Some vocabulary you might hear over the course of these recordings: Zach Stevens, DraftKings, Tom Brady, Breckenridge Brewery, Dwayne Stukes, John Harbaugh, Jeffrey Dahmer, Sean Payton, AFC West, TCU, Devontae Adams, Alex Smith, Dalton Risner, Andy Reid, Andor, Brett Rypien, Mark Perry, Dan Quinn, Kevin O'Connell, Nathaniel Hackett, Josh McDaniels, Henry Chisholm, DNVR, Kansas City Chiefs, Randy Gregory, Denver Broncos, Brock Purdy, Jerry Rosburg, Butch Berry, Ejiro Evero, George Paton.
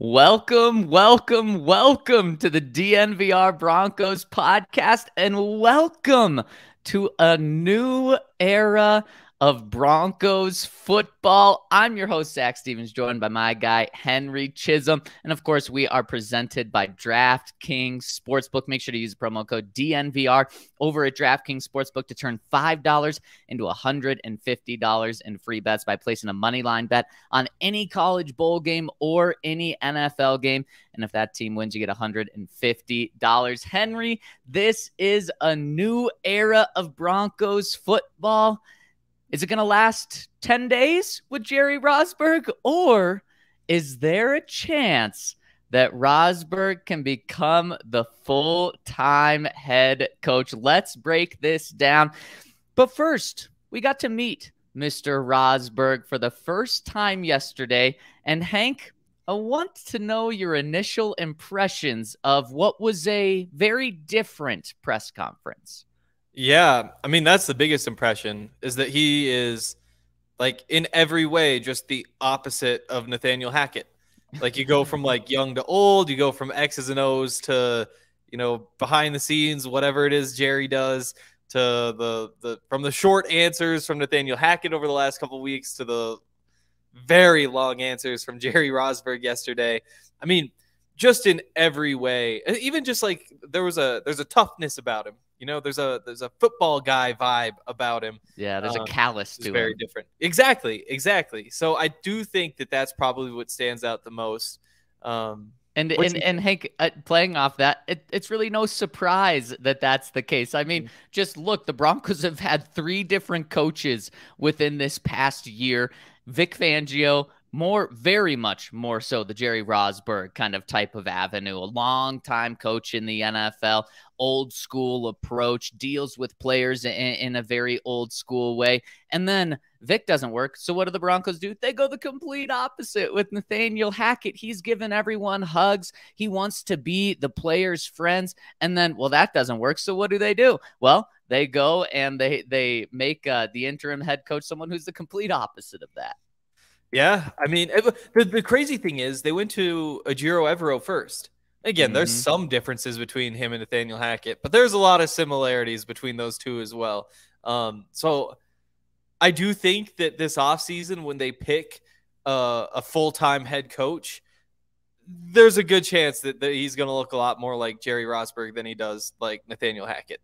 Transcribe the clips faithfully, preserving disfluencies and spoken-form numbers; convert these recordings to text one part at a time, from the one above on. Welcome, welcome, welcome to the D N V R Broncos podcast, and welcome to a new era of Broncos football. I'm your host, Zach Stevens, joined by my guy, Henry Chisholm. And of course, we are presented by DraftKings Sportsbook. Make sure to use the promo code D N V R over at DraftKings Sportsbook to turn five dollars into one hundred fifty dollars in free bets by placing a moneyline bet on any college bowl game or any N F L game. And if that team wins, you get one hundred fifty dollars. Henry, this is a new era of Broncos football. Is it going to last ten days with Jerry Rosburg, or is there a chance that Rosburg can become the full-time head coach? Let's break this down. But first, we got to meet Mister Rosburg for the first time yesterday. And Hank, I want to know your initial impressions of what was a very different press conference. Yeah, I mean, that's the biggest impression, is that he is, like, in every way just the opposite of Nathaniel Hackett. Like, you go from, like, young to old, you go from X's and O's to, you know, behind the scenes, whatever it is Jerry does, to the, the from the short answers from Nathaniel Hackett over the last couple of weeks to the very long answers from Jerry Rosburg yesterday. I mean, just in every way, even just, like, there was a there's a toughness about him. You know, there's a there's a football guy vibe about him. Yeah, there's um, a callous to him. Very different. Exactly, exactly. So I do think that that's probably what stands out the most. Um, and and, and Hank, uh, playing off that, it, it's really no surprise that that's the case. I mean, mm-hmm. just look, the Broncos have had three different coaches within this past year. Vic Fangio, more, very much more so the Jerry Rosburg kind of type of avenue, a long time coach in the N F L, old school approach, deals with players in, in a very old school way. And then Vic doesn't work. So what do the Broncos do? They go the complete opposite with Nathaniel Hackett. He's given everyone hugs. He wants to be the players' friends. And then, well, that doesn't work. So what do they do? Well, they go and they, they make uh, the interim head coach someone who's the complete opposite of that. Yeah, I mean, the, the crazy thing is they went to Ejiro Evero first. Again, mm-hmm. there's some differences between him and Nathaniel Hackett, but there's a lot of similarities between those two as well. Um, so I do think that this offseason, when they pick uh, a full-time head coach, there's a good chance that, that he's going to look a lot more like Jerry Rosburg than he does like Nathaniel Hackett.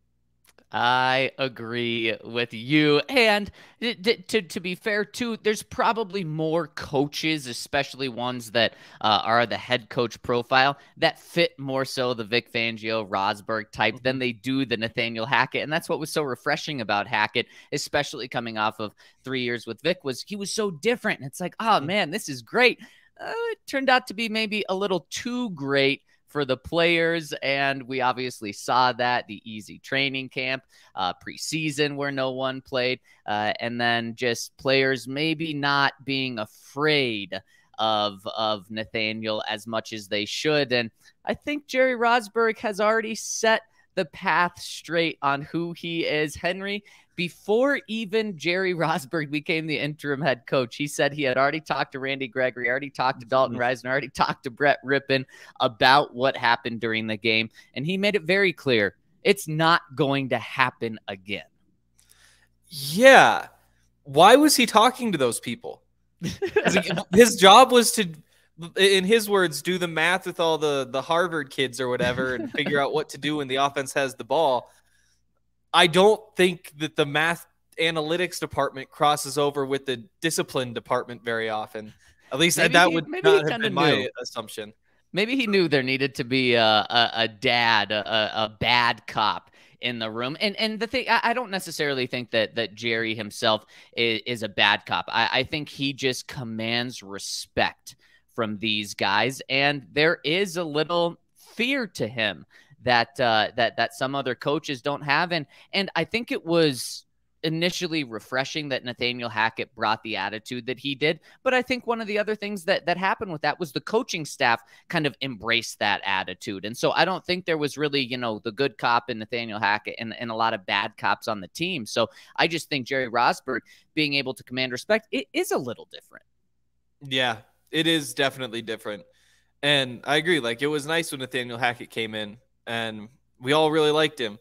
I agree with you. And to, to be fair, too, there's probably more coaches, especially ones that uh, are the head coach profile, that fit more so the Vic Fangio, Rosburg type mm-hmm. than they do the Nathaniel Hackett. And that's what was so refreshing about Hackett, especially coming off of three years with Vic, was he was so different. And it's like, oh, man, this is great. Uh, it turned out to be maybe a little too great for the players, and we obviously saw that, the easy training camp, uh, preseason where no one played, uh, and then just players maybe not being afraid of, of Nathaniel as much as they should. And I think Jerry Rosburg has already set the path straight on who he is. Henry, before even Jerry Rosburg became the interim head coach, he said he had already talked to Randy Gregory, already talked to Dalton Risner, already talked to Brett Rypien about what happened during the game. And he made it very clear it's not going to happen again. Yeah. Why was he talking to those people? His job was to, in his words, do the math with all the, the Harvard kids or whatever and figure out what to do when the offense has the ball. I don't think that the math analytics department crosses over with the discipline department very often. At least maybe that he, would maybe not have been my knew. assumption. Maybe he knew there needed to be a, a, a dad, a, a bad cop in the room. And and the thing, I, I don't necessarily think that that Jerry himself is, is a bad cop. I, I think he just commands respect from these guys, and there is a little fear to him that uh, that that some other coaches don't have, and and I think it was initially refreshing that Nathaniel Hackett brought the attitude that he did. But I think one of the other things that that happened with that was the coaching staff kind of embraced that attitude. And so I don't think there was really, you know, the good cop in Nathaniel Hackett and, and a lot of bad cops on the team. So I just think Jerry Rosburg being able to command respect, it is a little different. Yeah, it is definitely different. And I agree. Like, it was nice when Nathaniel Hackett came in and we all really liked him.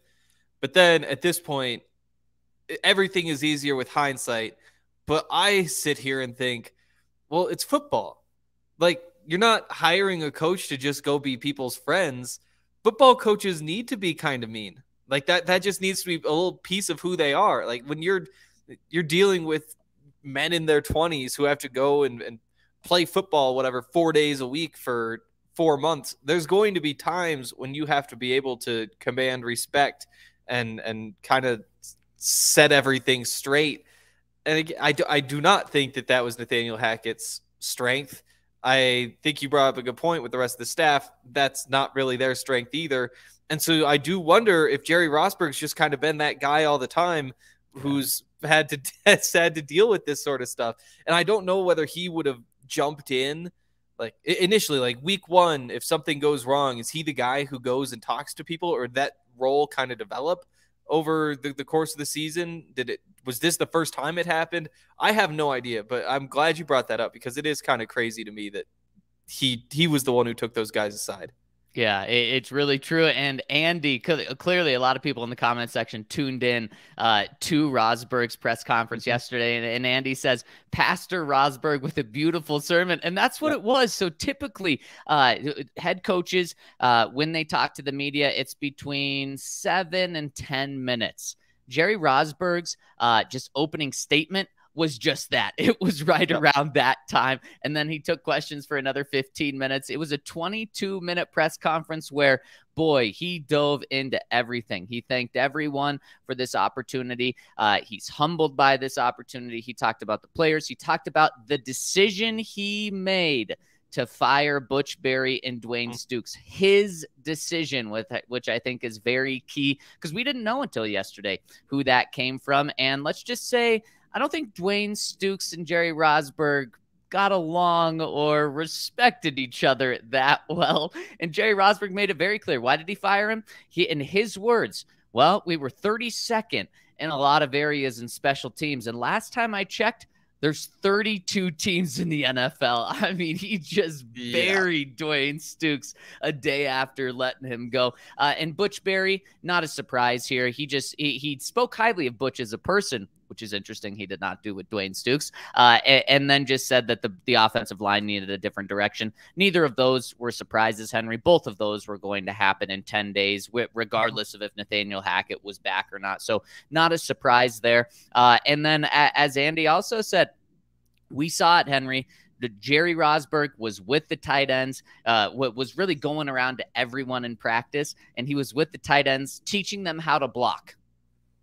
But then at this point, everything is easier with hindsight. But I sit here and think, well, it's football. Like, you're not hiring a coach to just go be people's friends. Football coaches need to be kind of mean. Like, that that just needs to be a little piece of who they are. Like, when you're you're dealing with men in their twenties who have to go and, and play football, whatever, four days a week for four months, there's going to be times when you have to be able to command respect and and kind of set everything straight. And I do, I do not think that that was Nathaniel Hackett's strength. I think you brought up a good point with the rest of the staff. That's not really their strength either. And so I do wonder if Jerry Rosburg's just kind of been that guy all the time who's had to had to deal with this sort of stuff. And I don't know whether he would have jumped in, like, initially, like week one, if something goes wrong, is he the guy who goes and talks to people, or did that role kind of develop over the, the course of the season? Did it, was this the first time it happened? I have no idea, but I'm glad you brought that up, because it is kind of crazy to me that he, he was the one who took those guys aside. Yeah, it's really true. And Andy, clearly a lot of people in the comment section tuned in uh, to Rosburg's press conference yesterday. And, and Andy says, Pastor Rosburg with a beautiful sermon. And that's what it was. So typically uh, head coaches, uh, when they talk to the media, it's between seven and ten minutes. Jerry Rosburg's uh, just opening statement was just that. It was right around that time. And then he took questions for another fifteen minutes. It was a twenty-two minute press conference where, boy, he dove into everything. He thanked everyone for this opportunity. Uh, he's humbled by this opportunity. He talked about the players. He talked about the decision he made to fire Butch Berry and Dwayne Stukes. His decision, with which I think is very key, because we didn't know until yesterday who that came from. And let's just say, I don't think Dwayne Stukes and Jerry Rosburg got along or respected each other that well. And Jerry Rosburg made it very clear. Why did he fire him? He, in his words, well, we were thirty-second in a lot of areas in special teams. And last time I checked, there's thirty-two teams in the N F L. I mean, he just yeah. buried Dwayne Stukes a day after letting him go. Uh, and Butch Berry, not a surprise here. He just he, he spoke highly of Butch as a person, which is interesting. He did not do with Dwayne Stukes, uh, and, and then just said that the, the offensive line needed a different direction. Neither of those were surprises, Henry. Both of those were going to happen in ten days, regardless of if Nathaniel Hackett was back or not. So not a surprise there. Uh, and then, a, as Andy also said, we saw it, Henry. The Jerry Rosburg was with the tight ends, uh, was really going around to everyone in practice, and he was with the tight ends, teaching them how to block.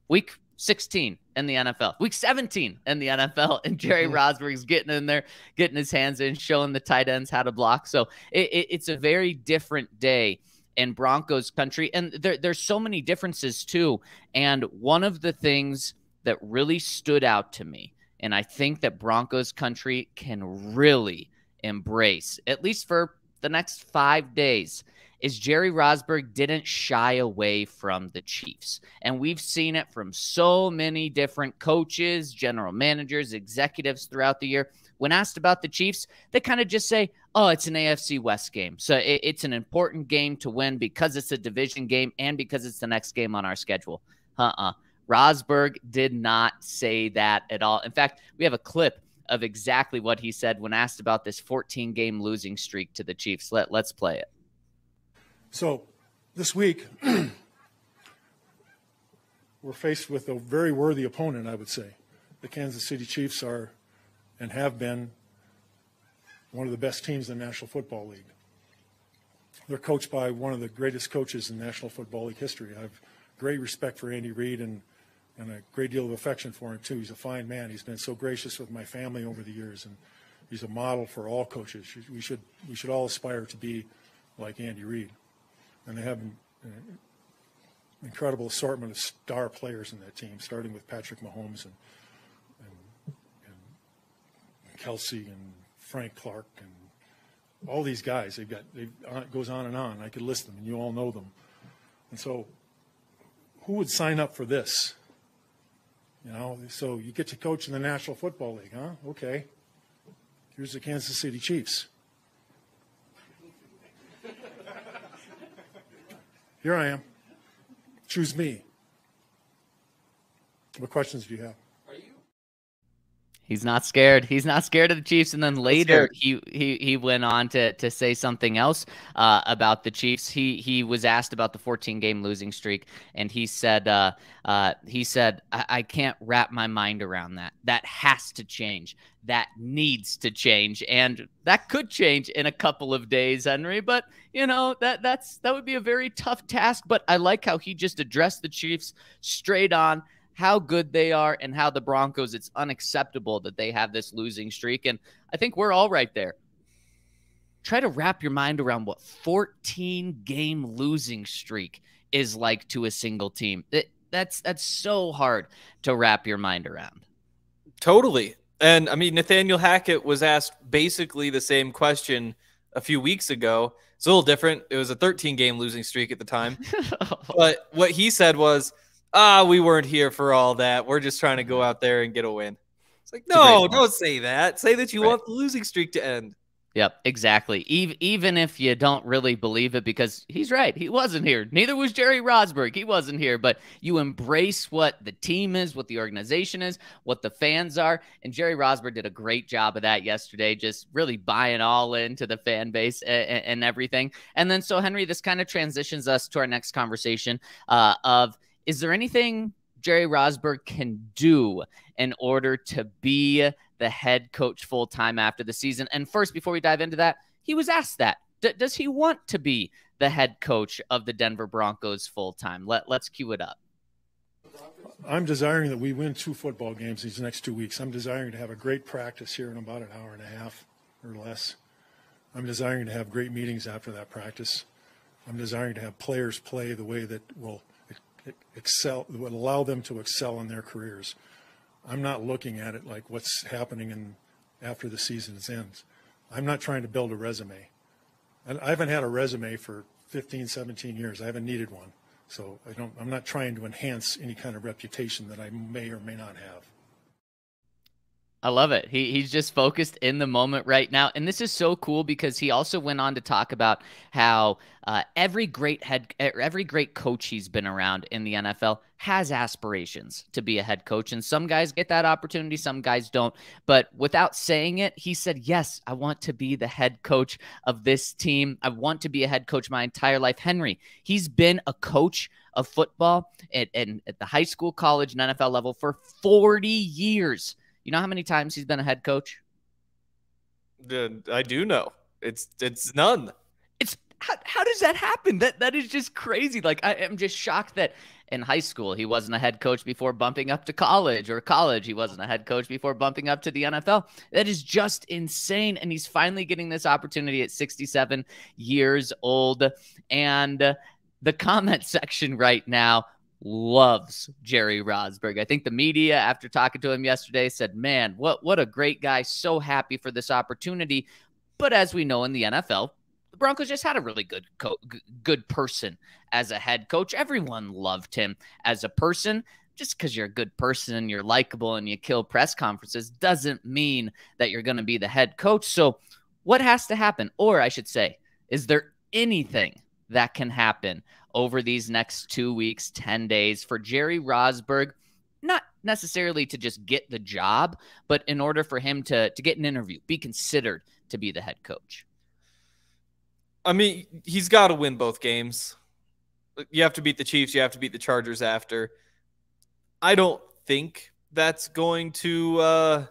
Week sixteen in the N F L, week seventeen in the N F L, and Jerry Rosburg's getting in there, getting his hands in, showing the tight ends how to block. So it, it, it's a very different day in Broncos country, and there, there's so many differences too. And one of the things that really stood out to me, and I think that Broncos country can really embrace, at least for the next five days, is Jerry Rosburg didn't shy away from the Chiefs. And we've seen it from so many different coaches, general managers, executives throughout the year. When asked about the Chiefs, they kind of just say, oh, it's an A F C West game. So it, it's an important game to win because it's a division game and because it's the next game on our schedule. Uh-uh. Rosburg did not say that at all. In fact, we have a clip of exactly what he said when asked about this fourteen game losing streak to the Chiefs. Let, let's play it. So this week, we're faced with a very worthy opponent, I would say. The Kansas City Chiefs are and have been one of the best teams in the National Football League. They're coached by one of the greatest coaches in National Football League history. I have great respect for Andy Reid and, and a great deal of affection for him, too. He's a fine man. He's been so gracious with my family over the years, and he's a model for all coaches. We should, we should all aspire to be like Andy Reid. And they have an incredible assortment of star players in that team, starting with Patrick Mahomes and, and, and Kelsey and Frank Clark and all these guys. They've got, they've, it goes on and on. I could list them, and you all know them. And so who would sign up for this? You know, so you get to coach in the National Football League, huh? Okay. Here's the Kansas City Chiefs. Here I am. Choose me. What questions do you have? He's not scared. He's not scared of the Chiefs. And then later he, he, he went on to, to say something else uh, about the Chiefs. He, he was asked about the fourteen game losing streak. And he said, uh, uh, he said, I, I can't wrap my mind around that. That has to change. That needs to change. And that could change in a couple of days, Henry. But, you know, that, that's, that would be a very tough task. But I like how he just addressed the Chiefs straight on. How good they are, and how the Broncos, it's unacceptable that they have this losing streak. And I think we're all right there. Try to wrap your mind around what fourteen game losing streak is like to a single team. It, that's, that's so hard to wrap your mind around. Totally. And, I mean, Nathaniel Hackett was asked basically the same question a few weeks ago. It's a little different. It was a thirteen game losing streak at the time. But what he said was, ah, we weren't here for all that. We're just trying to go out there and get a win. It's like, no, don't say that. Say that you want the losing streak to end. Yep, exactly. Even if you don't really believe it, because he's right. He wasn't here. Neither was Jerry Rosburg. He wasn't here. But you embrace what the team is, what the organization is, what the fans are. And Jerry Rosburg did a great job of that yesterday, just really buying all into the fan base and, and everything. And then so, Henry, this kind of transitions us to our next conversation uh, of, is there anything Jerry Rosburg can do in order to be the head coach full-time after the season? And first, before we dive into that, he was asked that. D- does he want to be the head coach of the Denver Broncos full-time? Let- let's cue it up. I'm desiring that we win two football games these next two weeks. I'm desiring to have a great practice here in about an hour and a half or less. I'm desiring to have great meetings after that practice. I'm desiring to have players play the way that will – excel, would allow them to excel in their careers. I'm not looking at it like what's happening in, after the season ends. I'm not trying to build a resume. And I haven't had a resume for fifteen, seventeen years. I haven't needed one. So I don't, I'm not trying to enhance any kind of reputation that I may or may not have. I love it. He, he's just focused in the moment right now. And this is so cool because he also went on to talk about how uh, every great head, every great coach he's been around in the N F L has aspirations to be a head coach. And some guys get that opportunity, some guys don't. But without saying it, he said, yes, I want to be the head coach of this team. I want to be a head coach my entire life. Henry, he's been a coach of football at, at, at the high school, college, and N F L level for forty years. You know how many times he's been a head coach? Dude, I do know. It's it's none. It's how, how does that happen? That that is just crazy. Like I am just shocked that in high school he wasn't a head coach before bumping up to college, or college he wasn't a head coach before bumping up to the N F L. That is just insane. And he's finally getting this opportunity at sixty-seven years old. And the comment section right now loves Jerry Rosburg. I think the media, after talking to him yesterday, said, man, what what a great guy. So happy for this opportunity. But as we know in the N F L, the Broncos just had a really good co good person as a head coach. Everyone loved him as a person. Just because you're a good person and you're likable and you kill press conferences doesn't mean that you're going to be the head coach. So what has to happen? Or I should say, is there anything that can happen over these next two weeks, ten days for Jerry Rosburg, not necessarily to just get the job, but in order for him to, to get an interview, be considered to be the head coach? I mean, he's got to win both games. You have to beat the Chiefs. You have to beat the Chargers after. I don't think that's going to, uh,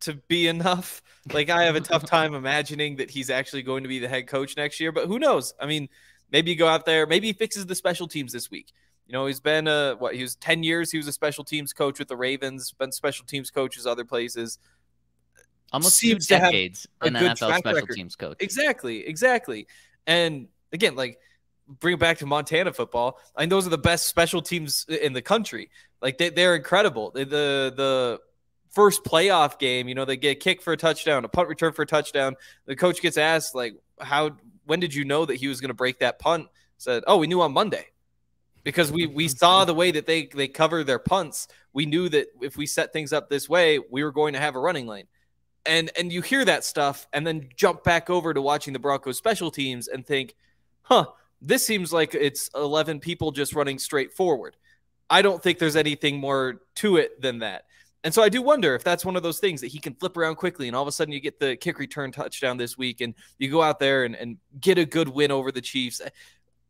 to be enough. Like, I have a tough time imagining that he's actually going to be the head coach next year, but who knows? I mean, maybe you go out there. Maybe he fixes the special teams this week. You know, he's been a, what, he was ten years. He was a special teams coach with the Ravens, been special teams coaches other places. Almost two decades in N F L special teams coach. Exactly, exactly. And again, like, bring it back to Montana football. I mean, those are the best special teams in the country. Like, they, they're incredible. They, the the first playoff game, you know, they get a kick for a touchdown, a punt return for a touchdown. The coach gets asked, like, how – when did you know that he was going to break that punt? Said, oh, we knew on Monday because we we saw the way that they, they cover their punts. We knew that if we set things up this way, we were going to have a running lane. And and you hear that stuff and then jump back over to watching the Broncos special teams and think, huh, This seems like it's eleven people just running straight forward. I don't think there's anything more to it than that. And so I do wonder if that's one of those things that he can flip around quickly, and all of a sudden you get the kick return touchdown this week and you go out there and, and get a good win over the Chiefs.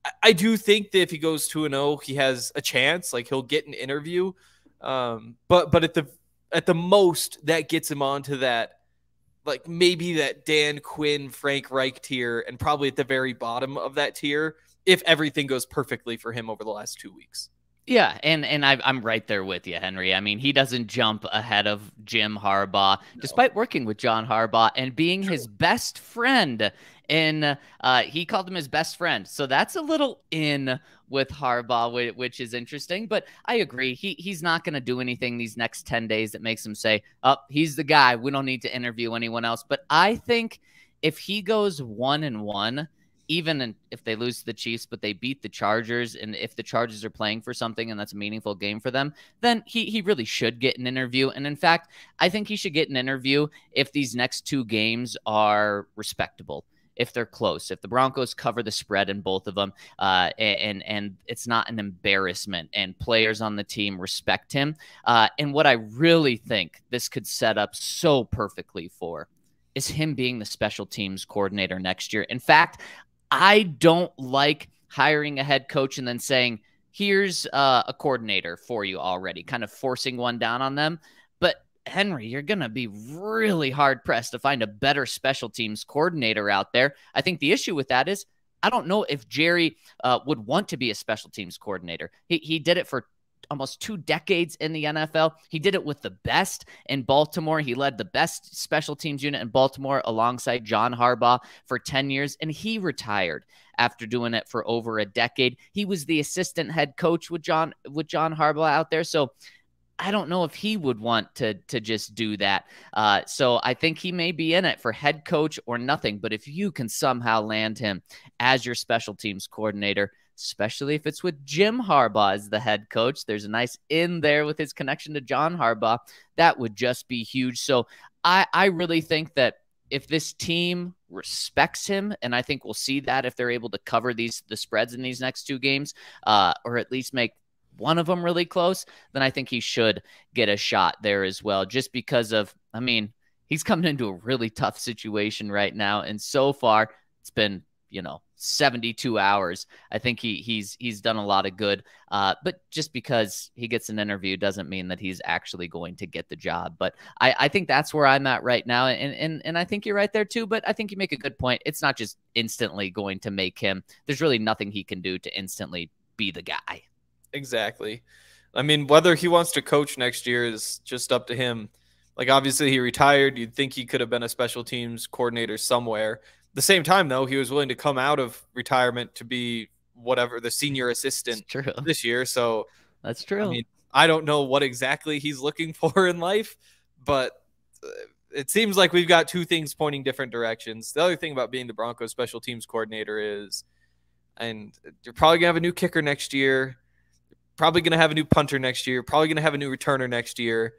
I, I do think that if he goes two and oh, he has a chance. Like, he'll get an interview. Um, but but at the at the most, that gets him onto that, like, maybe that Dan Quinn, Frank Reich tier, and probably at the very bottom of that tier if everything goes perfectly for him over the last two weeks. Yeah, and and I, I'm right there with you, Henry. I mean, he doesn't jump ahead of Jim Harbaugh, no. despite working with John Harbaugh and being True. his best friend. And uh, he called him his best friend. So that's a little in with Harbaugh, which is interesting. But I agree. He He's not going to do anything these next ten days that makes him say, oh, he's the guy. We don't need to interview anyone else. But I think if he goes one and one, even if they lose to the Chiefs, but they beat the Chargers, and if the Chargers are playing for something and that's a meaningful game for them, then he, he really should get an interview. And in fact, I think he should get an interview if these next two games are respectable, if they're close, if the Broncos cover the spread in both of them, uh, and and it's not an embarrassment and players on the team respect him. Uh, and what I really think this could set up so perfectly for is him being the special teams coordinator next year. In fact, I don't like hiring a head coach and then saying, here's uh, a coordinator for you already, kind of forcing one down on them. But Henry, you're going to be really hard pressed to find a better special teams coordinator out there. I think the issue with that is I don't know if Jerry uh, would want to be a special teams coordinator. He, he did it for almost two decades in the N F L. He did it with the best in Baltimore. He led the best special teams unit in Baltimore alongside John Harbaugh for ten years, and he retired after doing it for over a decade. He was the assistant head coach with John with John Harbaugh out there, so I don't know if he would want to to just do that. Uh, so I think he may be in it for head coach or nothing, but if you can somehow land him as your special teams coordinator, especially if it's with Jim Harbaugh as the head coach, there's a nice in there with his connection to John Harbaugh. That would just be huge. So I, I really think that if this team respects him, and I think we'll see that if they're able to cover these the spreads in these next two games, uh, or at least make one of them really close, then I think he should get a shot there as well, just because of, I mean, he's coming into a really tough situation right now. And so far it's been, you know, seventy-two hours. I think he he's, he's done a lot of good, uh, but just because he gets an interview doesn't mean that he's actually going to get the job. But I, I think that's where I'm at right now. And, and, and I think you're right there too, but I think you make a good point. It's not just instantly going to make him, there's really nothing he can do to instantly be the guy. Exactly. I mean, whether he wants to coach next year is just up to him. Like, obviously he retired. You'd think he could have been a special teams coordinator somewhere. At the same time, though, he was willing to come out of retirement to be whatever the senior assistant this year. So that's true. I mean, I don't know what exactly he's looking for in life, but it seems like we've got two things pointing different directions. The other thing about being the Broncos special teams coordinator is, and you're probably gonna have a new kicker next year. Probably going to have a new punter next year. Probably going to have a new returner next year.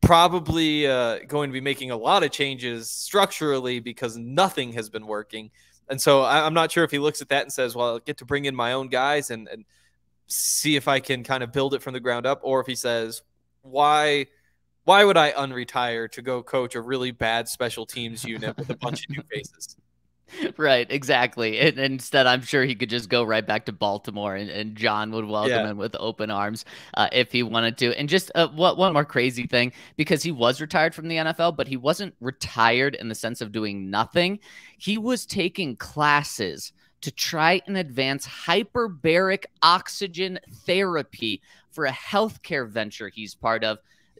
Probably uh, going to be making a lot of changes structurally because nothing has been working. And so I, I'm not sure if he looks at that and says, well, I'll get to bring in my own guys and, and see if I can kind of build it from the ground up. Or if he says, why, why would I unretire to go coach a really bad special teams unit with a bunch of new faces? Right, exactly. And instead, I'm sure he could just go right back to Baltimore, and, and John would welcome yeah. him with open arms uh, if he wanted to. And just uh, what one more crazy thing, because he was retired from the N F L, but he wasn't retired in the sense of doing nothing. He was taking classes to try and advance hyperbaric oxygen therapy for a healthcare venture he's part of.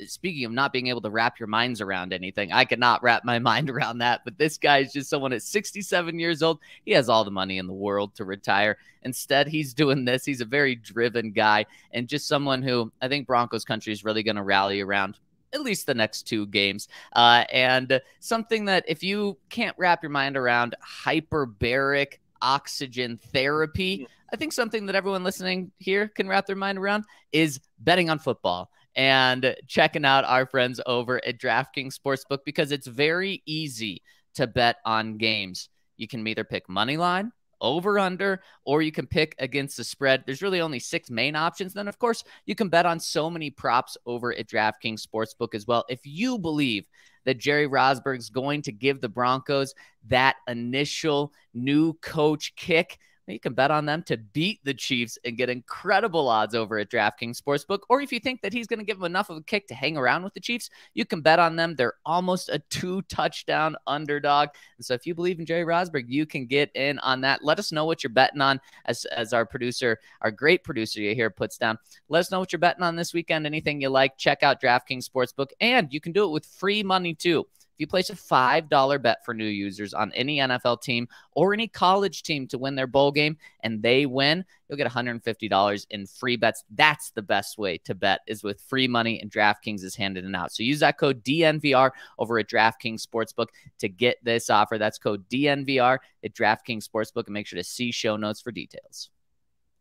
Speaking of not being able to wrap your minds around anything, I cannot wrap my mind around that. But this guy is just someone at sixty-seven years old. He has all the money in the world to retire. Instead, he's doing this. He's a very driven guy and just someone who I think Broncos country is really going to rally around at least the next two games. Uh, and something that if you can't wrap your mind around hyperbaric oxygen therapy, I think something that everyone listening here can wrap their mind around is betting on football and checking out our friends over at DraftKings Sportsbook, because it's very easy to bet on games. You can either pick money line, over under, or you can pick against the spread. There's really only six main options. Then, of course, you can bet on so many props over at DraftKings Sportsbook as well. If you believe that Jerry Rosburg is going to give the Broncos that initial new coach kick, you can bet on them to beat the Chiefs and get incredible odds over at DraftKings Sportsbook. Or if you think that he's going to give them enough of a kick to hang around with the Chiefs, you can bet on them. They're almost a two-touchdown underdog. And so if you believe in Jerry Rosburg, you can get in on that. Let us know what you're betting on, as, as our producer, our great producer you hear, puts down. Let us know what you're betting on this weekend, anything you like. Check out DraftKings Sportsbook. And you can do it with free money, too. If you place a five dollar bet for new users on any N F L team or any college team to win their bowl game and they win, you'll get one hundred fifty dollars in free bets. That's the best way to bet, is with free money, and DraftKings is handing it out. So use that code D N V R over at DraftKings Sportsbook to get this offer. That's code D N V R at DraftKings Sportsbook, and make sure to see show notes for details.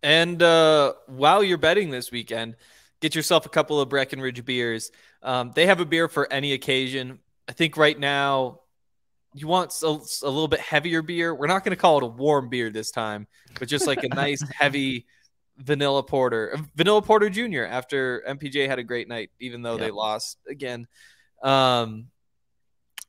And uh, while you're betting this weekend, get yourself a couple of Breckenridge beers. Um, they have a beer for any occasion. I think right now you want a, a little bit heavier beer. We're not going to call it a warm beer this time, but just like a nice, heavy vanilla porter. Vanilla Porter Junior after M P J had a great night, even though yeah. they lost again. Um,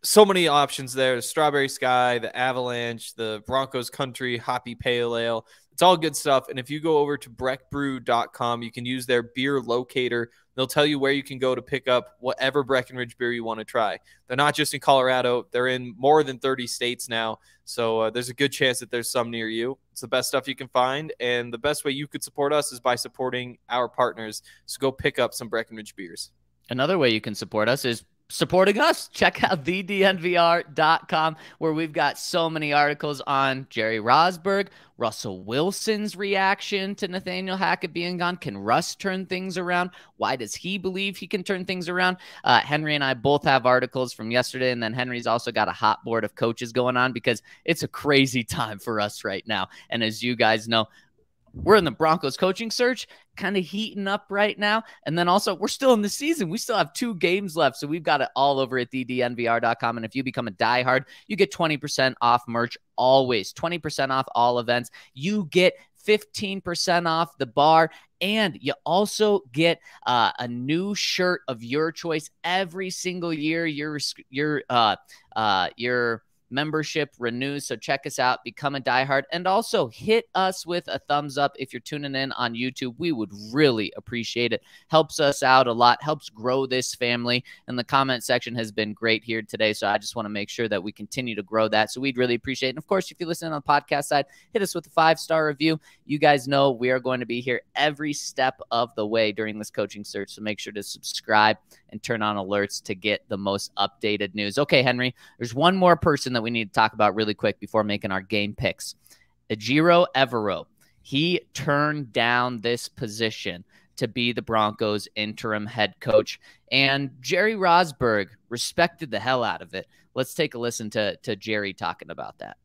so many options there. The Strawberry Sky, the Avalanche, the Broncos Country, Hoppy Pale Ale. It's all good stuff. And if you go over to breck brew dot com, you can use their beer locator. They'll tell you where you can go to pick up whatever Breckenridge beer you want to try. They're not just in Colorado. They're in more than thirty states now. So uh, there's a good chance that there's some near you. It's the best stuff you can find. And the best way you could support us is by supporting our partners. So go pick up some Breckenridge beers. Another way you can support us is supporting us. Check out the D N V R dot com, where we've got so many articles on Jerry Rosburg, Russell Wilson's reaction to Nathaniel Hackett being gone. Can Russ turn things around? Why does he believe he can turn things around? Uh, Henry and I both have articles from yesterday, and then Henry's also got a hot board of coaches going on, because it's a crazy time for us right now. And as you guys know, we're in the Broncos coaching search, kind of heating up right now. And then also, we're still in the season. We still have two games left, so we've got it all over at the D N V R dot com. And if you become a diehard, you get twenty percent off merch always, twenty percent off all events. You get fifteen percent off the bar, and you also get uh, a new shirt of your choice every single year. Your, your, uh, uh, your, membership renews. So check us out, become a diehard, and also hit us with a thumbs up if you're tuning in on YouTube. We would really appreciate it. Helps us out a lot, helps grow this family, and the comment section has been great here today. So I just want to make sure that we continue to grow that. So we'd really appreciate it. And of course, if you listen on the podcast side, hit us with a five-star review. You guys know we are going to be here every step of the way during this coaching search. So make sure to subscribe and turn on alerts to get the most updated news. Okay, Henry, there's one more person that we need to talk about really quick before making our game picks. Ejiro Evero, he turned down this position to be the Broncos interim head coach, and Jerry Rosburg respected the hell out of it. Let's take a listen to, to Jerry talking about that.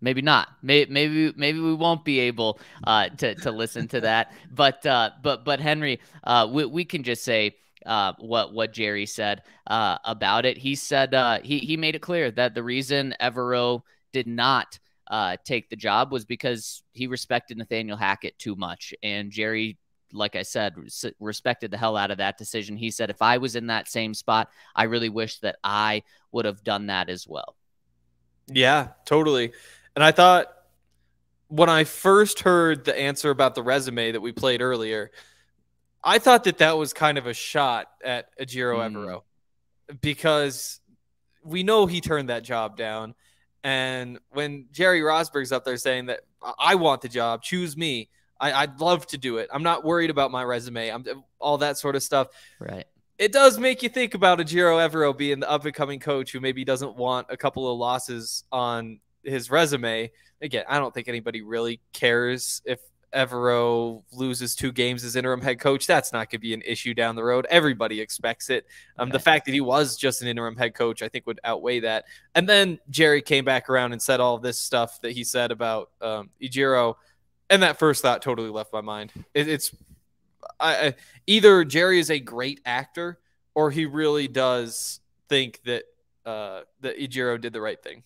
Maybe not. Maybe maybe maybe we won't be able uh, to to listen to that. But uh, but but Henry, uh, we we can just say uh, what what Jerry said uh, about it. He said uh, he he made it clear that the reason Evero did not uh, take the job was because he respected Nathaniel Hackett too much, and Jerry, like I said, respected the hell out of that decision. He said, if I was in that same spot, I really wish that I would have done that as well. Yeah, totally. And I thought when I first heard the answer about the resume that we played earlier, I thought that that was kind of a shot at Ejiro mm. Evero, because we know he turned that job down. And when Jerry Rosburg's up there saying that I want the job, choose me, I, I'd love to do it. I'm not worried about my resume. I'm all that sort of stuff. Right. It does make you think about Ejiro Evero being the up-and-coming coach who maybe doesn't want a couple of losses on his resume. Again, I don't think anybody really cares if Evero loses two games as interim head coach. That's not going to be an issue down the road. Everybody expects it. Um, okay. The fact that he was just an interim head coach, I think, would outweigh that. And then Jerry came back around and said all this stuff that he said about um, Ejiro, and that first thought totally left my mind. It, it's I, I, either Jerry is a great actor, or he really does think that uh, that Ejiro did the right thing.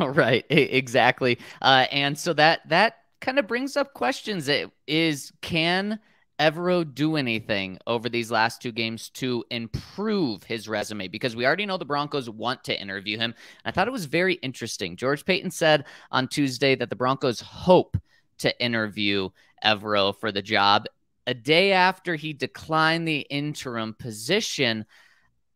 Right, exactly. Uh, and so that that kind of brings up questions. It is, can Evero do anything over these last two games to improve his resume? Because we already know the Broncos want to interview him. I thought it was very interesting. George Paton said on Tuesday that the Broncos hope to interview Evero for the job a day after he declined the interim position.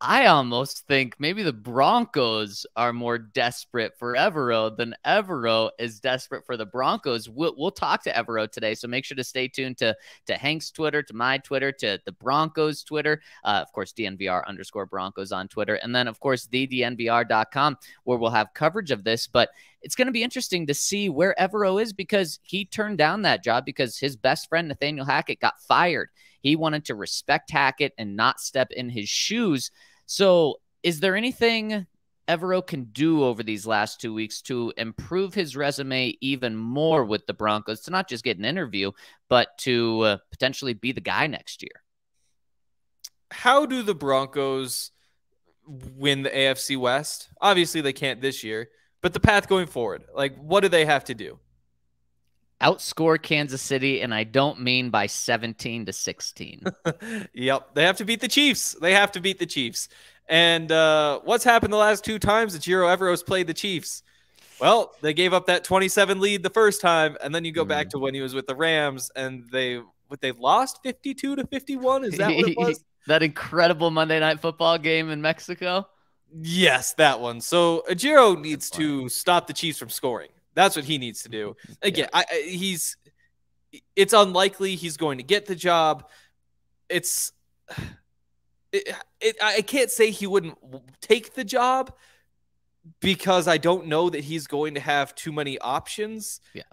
I almost think maybe the Broncos are more desperate for Evero than Evero is desperate for the Broncos. We'll, we'll talk to Evero today, so make sure to stay tuned to, to Hank's Twitter, to my Twitter, to the Broncos Twitter. Uh, of course, D N V R underscore Broncos on Twitter. And then, of course, the D N V R dot com, where we'll have coverage of this. But it's going to be interesting to see where Evero is, because he turned down that job because his best friend, Nathaniel Hackett, got fired. He wanted to respect Hackett and not step in his shoes. So is there anything Evero can do over these last two weeks to improve his resume even more with the Broncos, to not just get an interview, but to uh, potentially be the guy next year? How do the Broncos win the A F C West? Obviously, they can't this year, but the path going forward, like, what do they have to do? Outscore Kansas City, and I don't mean by seventeen to sixteen. Yep. They have to beat the Chiefs. They have to beat the Chiefs. And uh, what's happened the last two times that Ejiro Evero's played the Chiefs? Well, they gave up that twenty-seven lead the first time, and then you go mm. back to when he was with the Rams, and they what they lost fifty-two to fifty-one. Is that what it was? That incredible Monday Night Football game in Mexico? Yes, that one. So Ejiro needs to stop the Chiefs from scoring. That's what he needs to do. Again, yeah. I, he's. It's unlikely he's going to get the job. It's. It, it, I can't say he wouldn't take the job, because I don't know that he's going to have too many options. Yeah.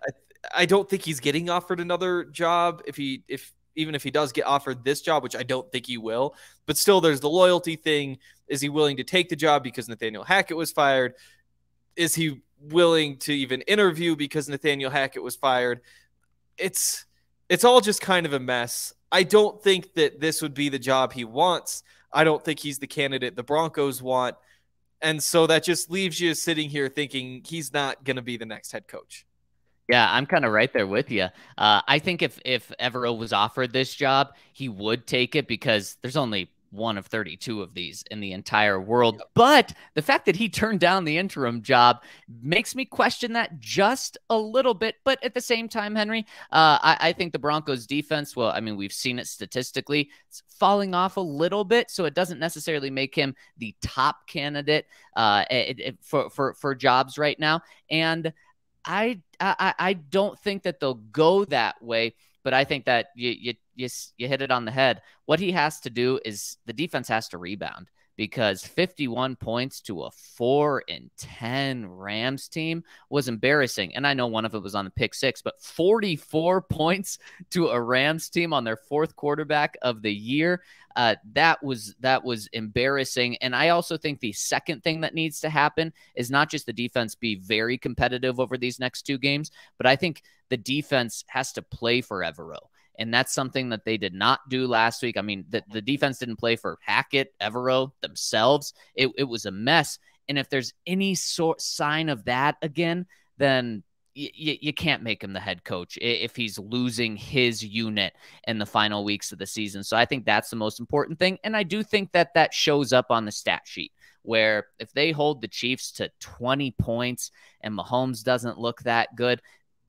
I, I don't think he's getting offered another job. If he, if even if he does get offered this job, which I don't think he will, but still, there's the loyalty thing. Is he willing to take the job because Nathaniel Hackett was fired? Is he willing to even interview because Nathaniel Hackett was fired? It's it's all just kind of a mess. I don't think that this would be the job he wants. I don't think he's the candidate the Broncos want. And so that just leaves you sitting here thinking he's not going to be the next head coach. Yeah, I'm kind of right there with you. Uh, I think if, if Evero was offered this job, he would take it, because there's only one of thirty-two of these in the entire world. Yep. But the fact that he turned down the interim job makes me question that just a little bit. But at the same time, Henry, uh, I, I think the Broncos defense, well, I mean, we've seen it statistically, it's falling off a little bit. So it doesn't necessarily make him the top candidate uh, it, it, for, for, for jobs right now. And I, I, I don't think that they'll go that way. But I think that you, you you you hit it on the head. What he has to do is the defense has to rebound, because fifty-one points to a four and ten Rams team was embarrassing. And I know one of it was on the pick six, but forty-four points to a Rams team on their fourth quarterback of the year. Uh, that was that was embarrassing. And I also think the second thing that needs to happen is not just the defense be very competitive over these next two games, but I think the defense has to play for Evero. And that's something that they did not do last week. I mean, the, the defense didn't play for Hackett, Evero, themselves. It, it was a mess. And if there's any sort sign of that again, then you can't make him the head coach if he's losing his unit in the final weeks of the season. So I think that's the most important thing. And I do think that that shows up on the stat sheet, where if they hold the Chiefs to twenty points and Mahomes doesn't look that good,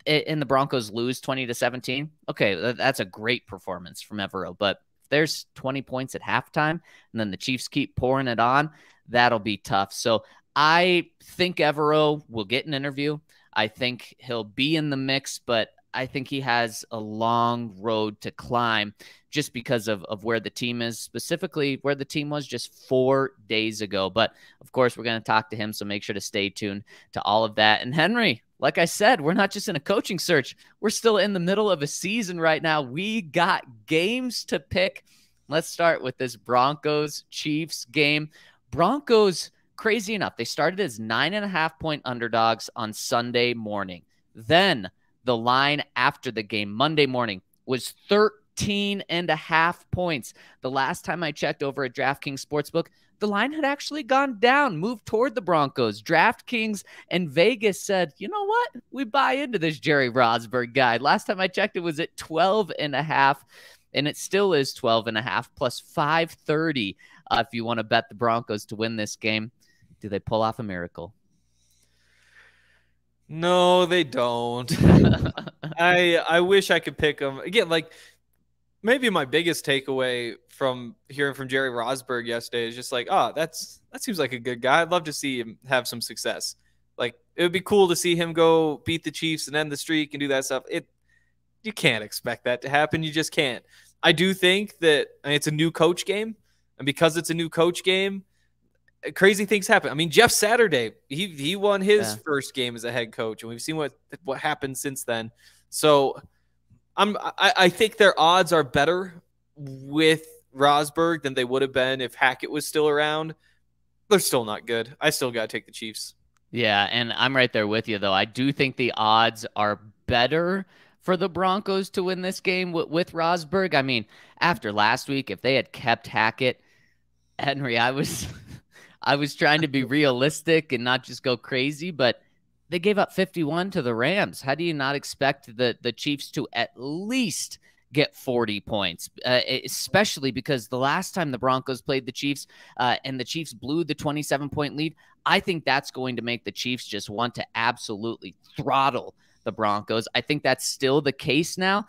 and the Broncos lose twenty to seventeen. Okay, that's a great performance from Evero. But if there's twenty points at halftime and then the Chiefs keep pouring it on, that'll be tough. So I think Evero will get an interview. I think he'll be in the mix, but I think he has a long road to climb, just because of, of where the team is, specifically where the team was just four days ago. But of course, we're going to talk to him, so make sure to stay tuned to all of that. And Henry, like I said, we're not just in a coaching search. We're still in the middle of a season right now. We got games to pick. Let's start with this Broncos-Chiefs game. Broncos, crazy enough, they started as nine and a half point underdogs on Sunday morning. Then the line after the game Monday morning was 13 thirteen and a half points. The last time I checked over at DraftKings Sportsbook, the line had actually gone down, moved toward the Broncos. DraftKings and Vegas said, you know what? We buy into this Jerry Rosburg guy. Last time I checked, it was at twelve and a half, and it still is twelve and a half plus five thirty uh, if you want to bet the Broncos to win this game. Do they pull off a miracle? No, they don't. I I wish I could pick them. Again, like, maybe my biggest takeaway from hearing from Jerry Rosburg yesterday is just like, oh, that's that seems like a good guy. I'd love to see him have some success. Like, it would be cool to see him go beat the Chiefs and end the streak and do that stuff. It you can't expect that to happen. You just can't. I do think that I mean, it's a new coach game, and because it's a new coach game, crazy things happen. I mean, Jeff Saturday, he he won his yeah. first game as a head coach, and we've seen what what happened since then. So. I'm, I, I think their odds are better with Rosburg than they would have been if Hackett was still around. They're still not good. I still got to take the Chiefs. Yeah, and I'm right there with you, though. I do think the odds are better for the Broncos to win this game with, with Rosburg. I mean, after last week, if they had kept Hackett, Henry, I was, I was trying to be realistic and not just go crazy, but they gave up fifty-one to the Rams. How do you not expect the, the Chiefs to at least get forty points, uh, especially because the last time the Broncos played the Chiefs uh, and the Chiefs blew the twenty-seven point lead? I think that's going to make the Chiefs just want to absolutely throttle the Broncos. I think that's still the case now,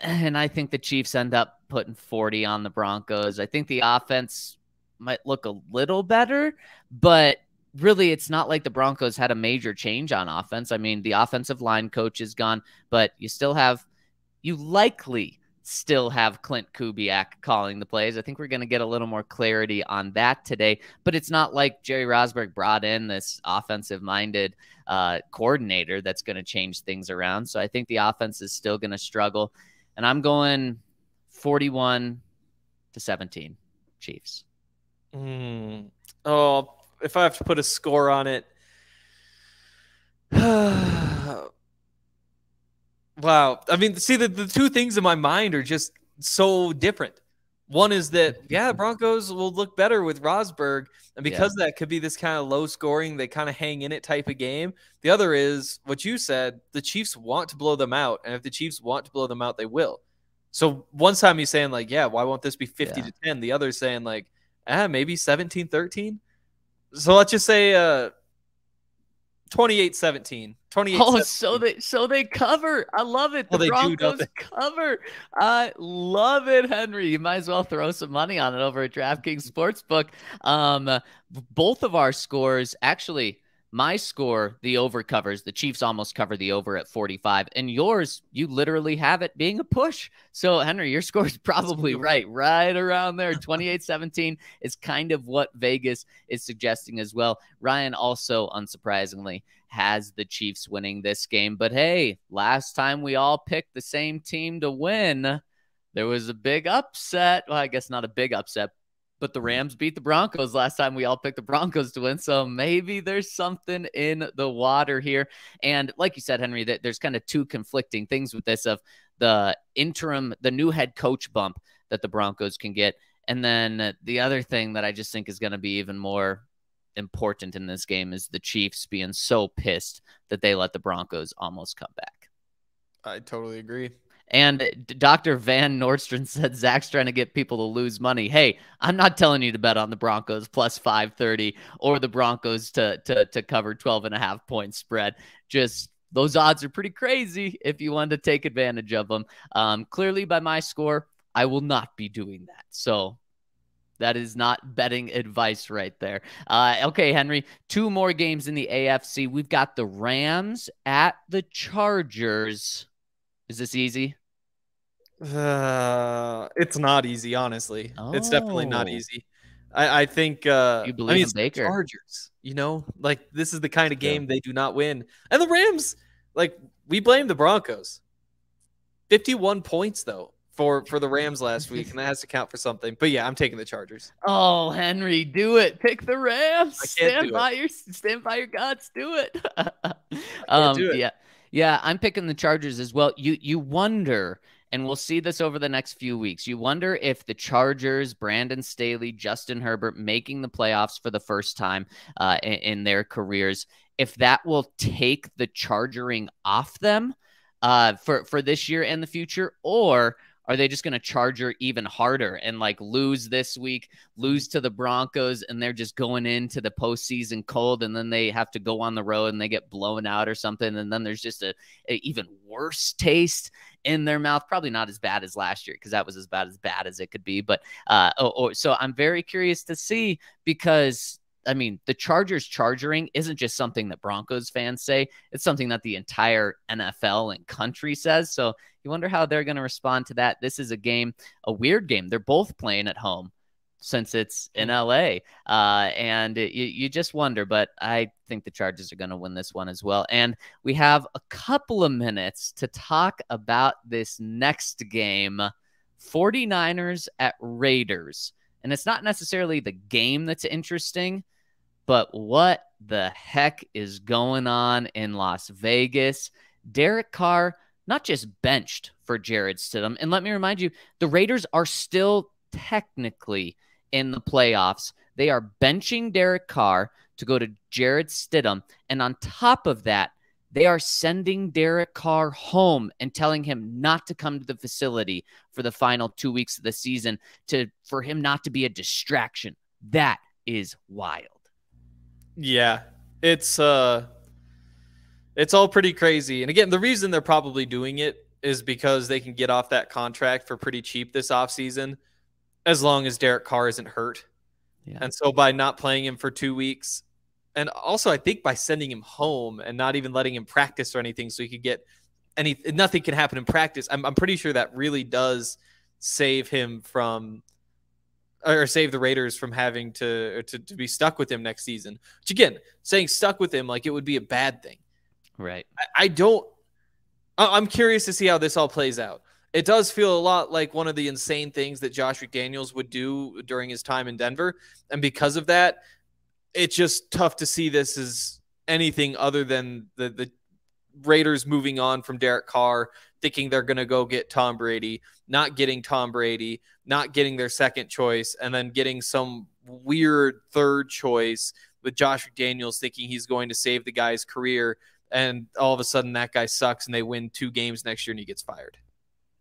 and I think the Chiefs end up putting forty on the Broncos. I think the offense might look a little better, but really, it's not like the Broncos had a major change on offense. I mean, the offensive line coach is gone, but you still have, you likely still have Clint Kubiak calling the plays. I think we're going to get a little more clarity on that today, but it's not like Jerry Rosburg brought in this offensive-minded uh, coordinator that's going to change things around. So I think the offense is still going to struggle, and I'm going forty-one to seventeen, Chiefs. Mm. Oh, if I have to put a score on it, wow. I mean, see, the, the two things in my mind are just so different. One is that, yeah, the Broncos will look better with Rosburg, and because yeah. that could be this kind of low-scoring, they kind of hang in it type of game. The other is what you said, the Chiefs want to blow them out, and if the Chiefs want to blow them out, they will. So one time he's saying, like, yeah, why won't this be fifty to ten? The other's saying, like, ah, maybe seventeen thirteen? So let's just say uh, twenty-eight seventeen. Oh, so they so they cover. I love it. The well, Broncos do, cover. I love it, Henry. You might as well throw some money on it over at DraftKings Sportsbook. Um, uh, both of our scores, actually, my score, the over covers. The Chiefs almost cover the over at forty-five. And yours, you literally have it being a push. So, Henry, your score is probably right, right around there. twenty-eight seventeen is kind of what Vegas is suggesting as well. Ryan also, unsurprisingly, has the Chiefs winning this game. But, hey, last time we all picked the same team to win, there was a big upset. Well, I guess not a big upset, but the Rams beat the Broncos last time we all picked the Broncos to win. So maybe there's something in the water here. And like you said, Henry, that there's kind of two conflicting things with this of the interim, the new head coach bump that the Broncos can get. And then the other thing that I just think is going to be even more important in this game is the Chiefs being so pissed that they let the Broncos almost come back. I totally agree. And Doctor Van Nordstrom said, Zach's trying to get people to lose money. Hey, I'm not telling you to bet on the Broncos plus five thirty or the Broncos to, to, to cover twelve and a half point spread. Just those odds are pretty crazy if you want to take advantage of them. Um, clearly, by my score, I will not be doing that. So that is not betting advice right there. Uh, okay, Henry, two more games in the A F C. We've got the Rams at the Chargers. Is this easy? Uh, it's not easy, honestly. Oh. It's definitely not easy. I, I think uh, you believe I mean, in Baker. Chargers, you know, like this is the kind of game yeah. they do not win. And the Rams, like we blame the Broncos. fifty-one points though for for the Rams last week, and that has to count for something. But yeah, I'm taking the Chargers. Oh, Henry, do it! Pick the Rams. Stand by it. your stand by your guts. Do it. um, do it. Yeah, yeah, I'm picking the Chargers as well. You you wonder And we'll see this over the next few weeks. You wonder if the Chargers, Brandon Staley, Justin Herbert making the playoffs for the first time uh, in, in their careers, if that will take the Chargering off them uh, for, for this year and the future, or are they just going to Charger even harder and like lose this week, lose to the Broncos, and they're just going into the postseason cold, and then they have to go on the road and they get blown out or something, and then there's just a, a even worse taste in their mouth? Probably not as bad as last year, because that was as bad as bad as it could be. But uh, oh, oh, so I'm very curious to see, because I mean, the Chargers chargering isn't just something that Broncos fans say. It's something that the entire N F L and country says. So you wonder how they're going to respond to that. This is a game, a weird game. They're both playing at home since it's in L A. Uh, and it, you, you just wonder, but I think the Chargers are going to win this one as well. And we have a couple of minutes to talk about this next game, forty-niners at Raiders. And it's not necessarily the game that's interesting, but what the heck is going on in Las Vegas? Derek Carr, not just benched for Jarrett Stidham. And let me remind you, the Raiders are still technically in the playoffs. They are benching Derek Carr to go to Jarrett Stidham. And on top of that, they are sending Derek Carr home and telling him not to come to the facility for the final two weeks of the season to for him not to be a distraction. That is wild. Yeah, it's uh, it's all pretty crazy. And again, the reason they're probably doing it is because they can get off that contract for pretty cheap this offseason as long as Derek Carr isn't hurt. Yeah. And so by not playing him for two weeks, and also, I think by sending him home and not even letting him practice or anything, so he could get any nothing can happen in practice. I'm I'm pretty sure that really does save him from, or save the Raiders from having to to, to be stuck with him next season. Which again, saying stuck with him like it would be a bad thing, right? I, I don't. I'm curious to see how this all plays out. It does feel a lot like one of the insane things that Josh McDaniels would do during his time in Denver, and because of that, it's just tough to see this as anything other than the, the Raiders moving on from Derek Carr, thinking they're going to go get Tom Brady, not getting Tom Brady, not getting their second choice, and then getting some weird third choice with Josh McDaniels thinking he's going to save the guy's career, and all of a sudden that guy sucks and they win two games next year and he gets fired.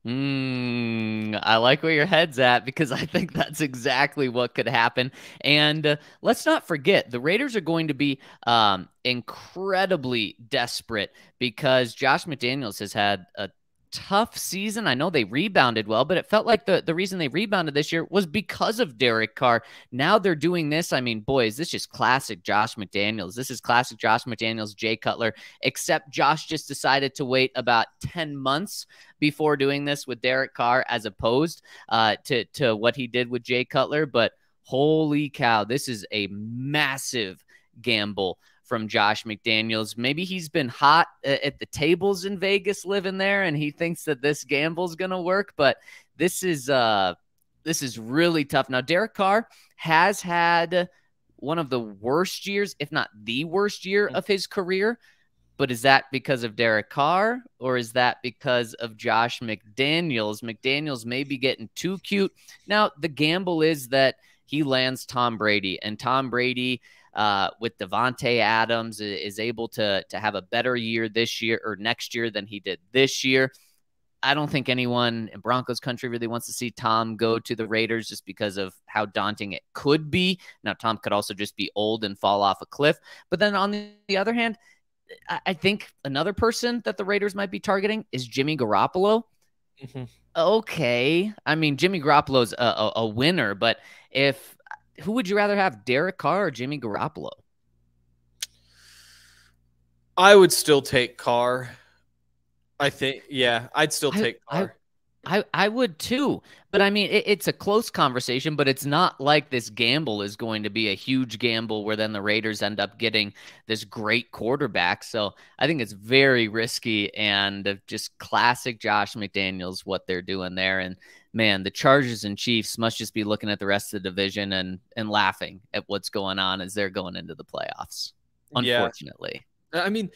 Mm, I like where your head's at, because I think that's exactly what could happen. And uh, let's not forget, the Raiders are going to be um, incredibly desperate, because Josh McDaniels has had a tough season. I know they rebounded well, but it felt like the, the reason they rebounded this year was because of Derek Carr. Now they're doing this. I mean, boys, this is classic Josh McDaniels. This is classic Josh McDaniels, Jay Cutler, except Josh just decided to wait about ten months before doing this with Derek Carr, as opposed uh, to, to what he did with Jay Cutler. But holy cow, this is a massive gamble from Josh McDaniels. Maybe he's been hot at the tables in Vegas living there, and he thinks that this gamble's going to work, but this is, uh, this is really tough. Now, Derek Carr has had one of the worst years, if not the worst year of his career, but is that because of Derek Carr, or is that because of Josh McDaniels? McDaniels may be getting too cute. Now, the gamble is that he lands Tom Brady, and Tom Brady, Uh, with Devontae Adams, is able to to have a better year this year or next year than he did this year. I don't think anyone in Broncos country really wants to see Tom go to the Raiders, just because of how daunting it could be. Now, Tom could also just be old and fall off a cliff. But then on the other hand, I, I think another person that the Raiders might be targeting is Jimmy Garoppolo. Mm-hmm. Okay. I mean, Jimmy Garoppolo's a, a, a winner, but if... who would you rather have, Derek Carr or Jimmy Garoppolo? I would still take Carr. I think, yeah, I'd still I, take Carr. I, I, I would too. But I mean, it, it's a close conversation, but it's not like this gamble is going to be a huge gamble where then the Raiders end up getting this great quarterback. So I think it's very risky and just classic Josh McDaniels, what they're doing there. And man, the Chargers and Chiefs must just be looking at the rest of the division and and laughing at what's going on as they're going into the playoffs, unfortunately. Yeah. I mean,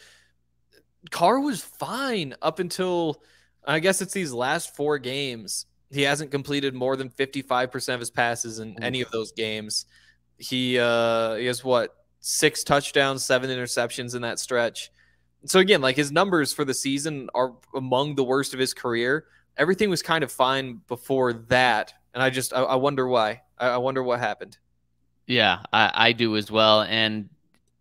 Carr was fine up until I guess it's these last four games. He hasn't completed more than fifty-five percent of his passes in any of those games. He, uh, he has, what, six touchdowns, seven interceptions in that stretch. So, again, like, his numbers for the season are among the worst of his career. Everything was kind of fine before that, and I just I, I wonder why. I, I wonder what happened. Yeah, I, I do as well. And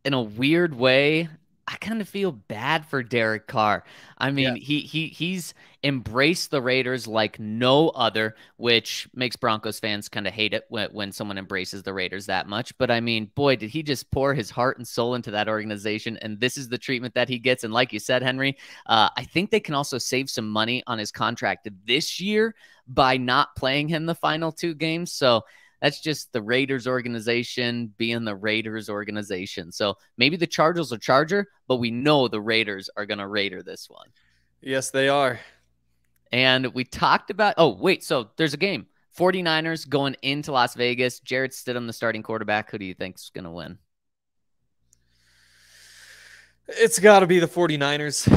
in a weird way, I kind of feel bad for Derek Carr. I mean, yeah. he he he's embraced the Raiders like no other, which makes Broncos fans kind of hate it when, when someone embraces the Raiders that much. But I mean, boy, did he just pour his heart and soul into that organization, and this is the treatment that he gets. And like you said, Henry, uh, I think they can also save some money on his contract this year by not playing him the final two games. So that's just the Raiders organization being the Raiders organization. So maybe the Chargers are Charger, but we know the Raiders are going to Raider this one. Yes, they are. And we talked about, oh, wait, so there's a game. forty-niners going into Las Vegas. Jarrett Stidham, the starting quarterback. Who do you think's going to win? It's got to be the forty-niners.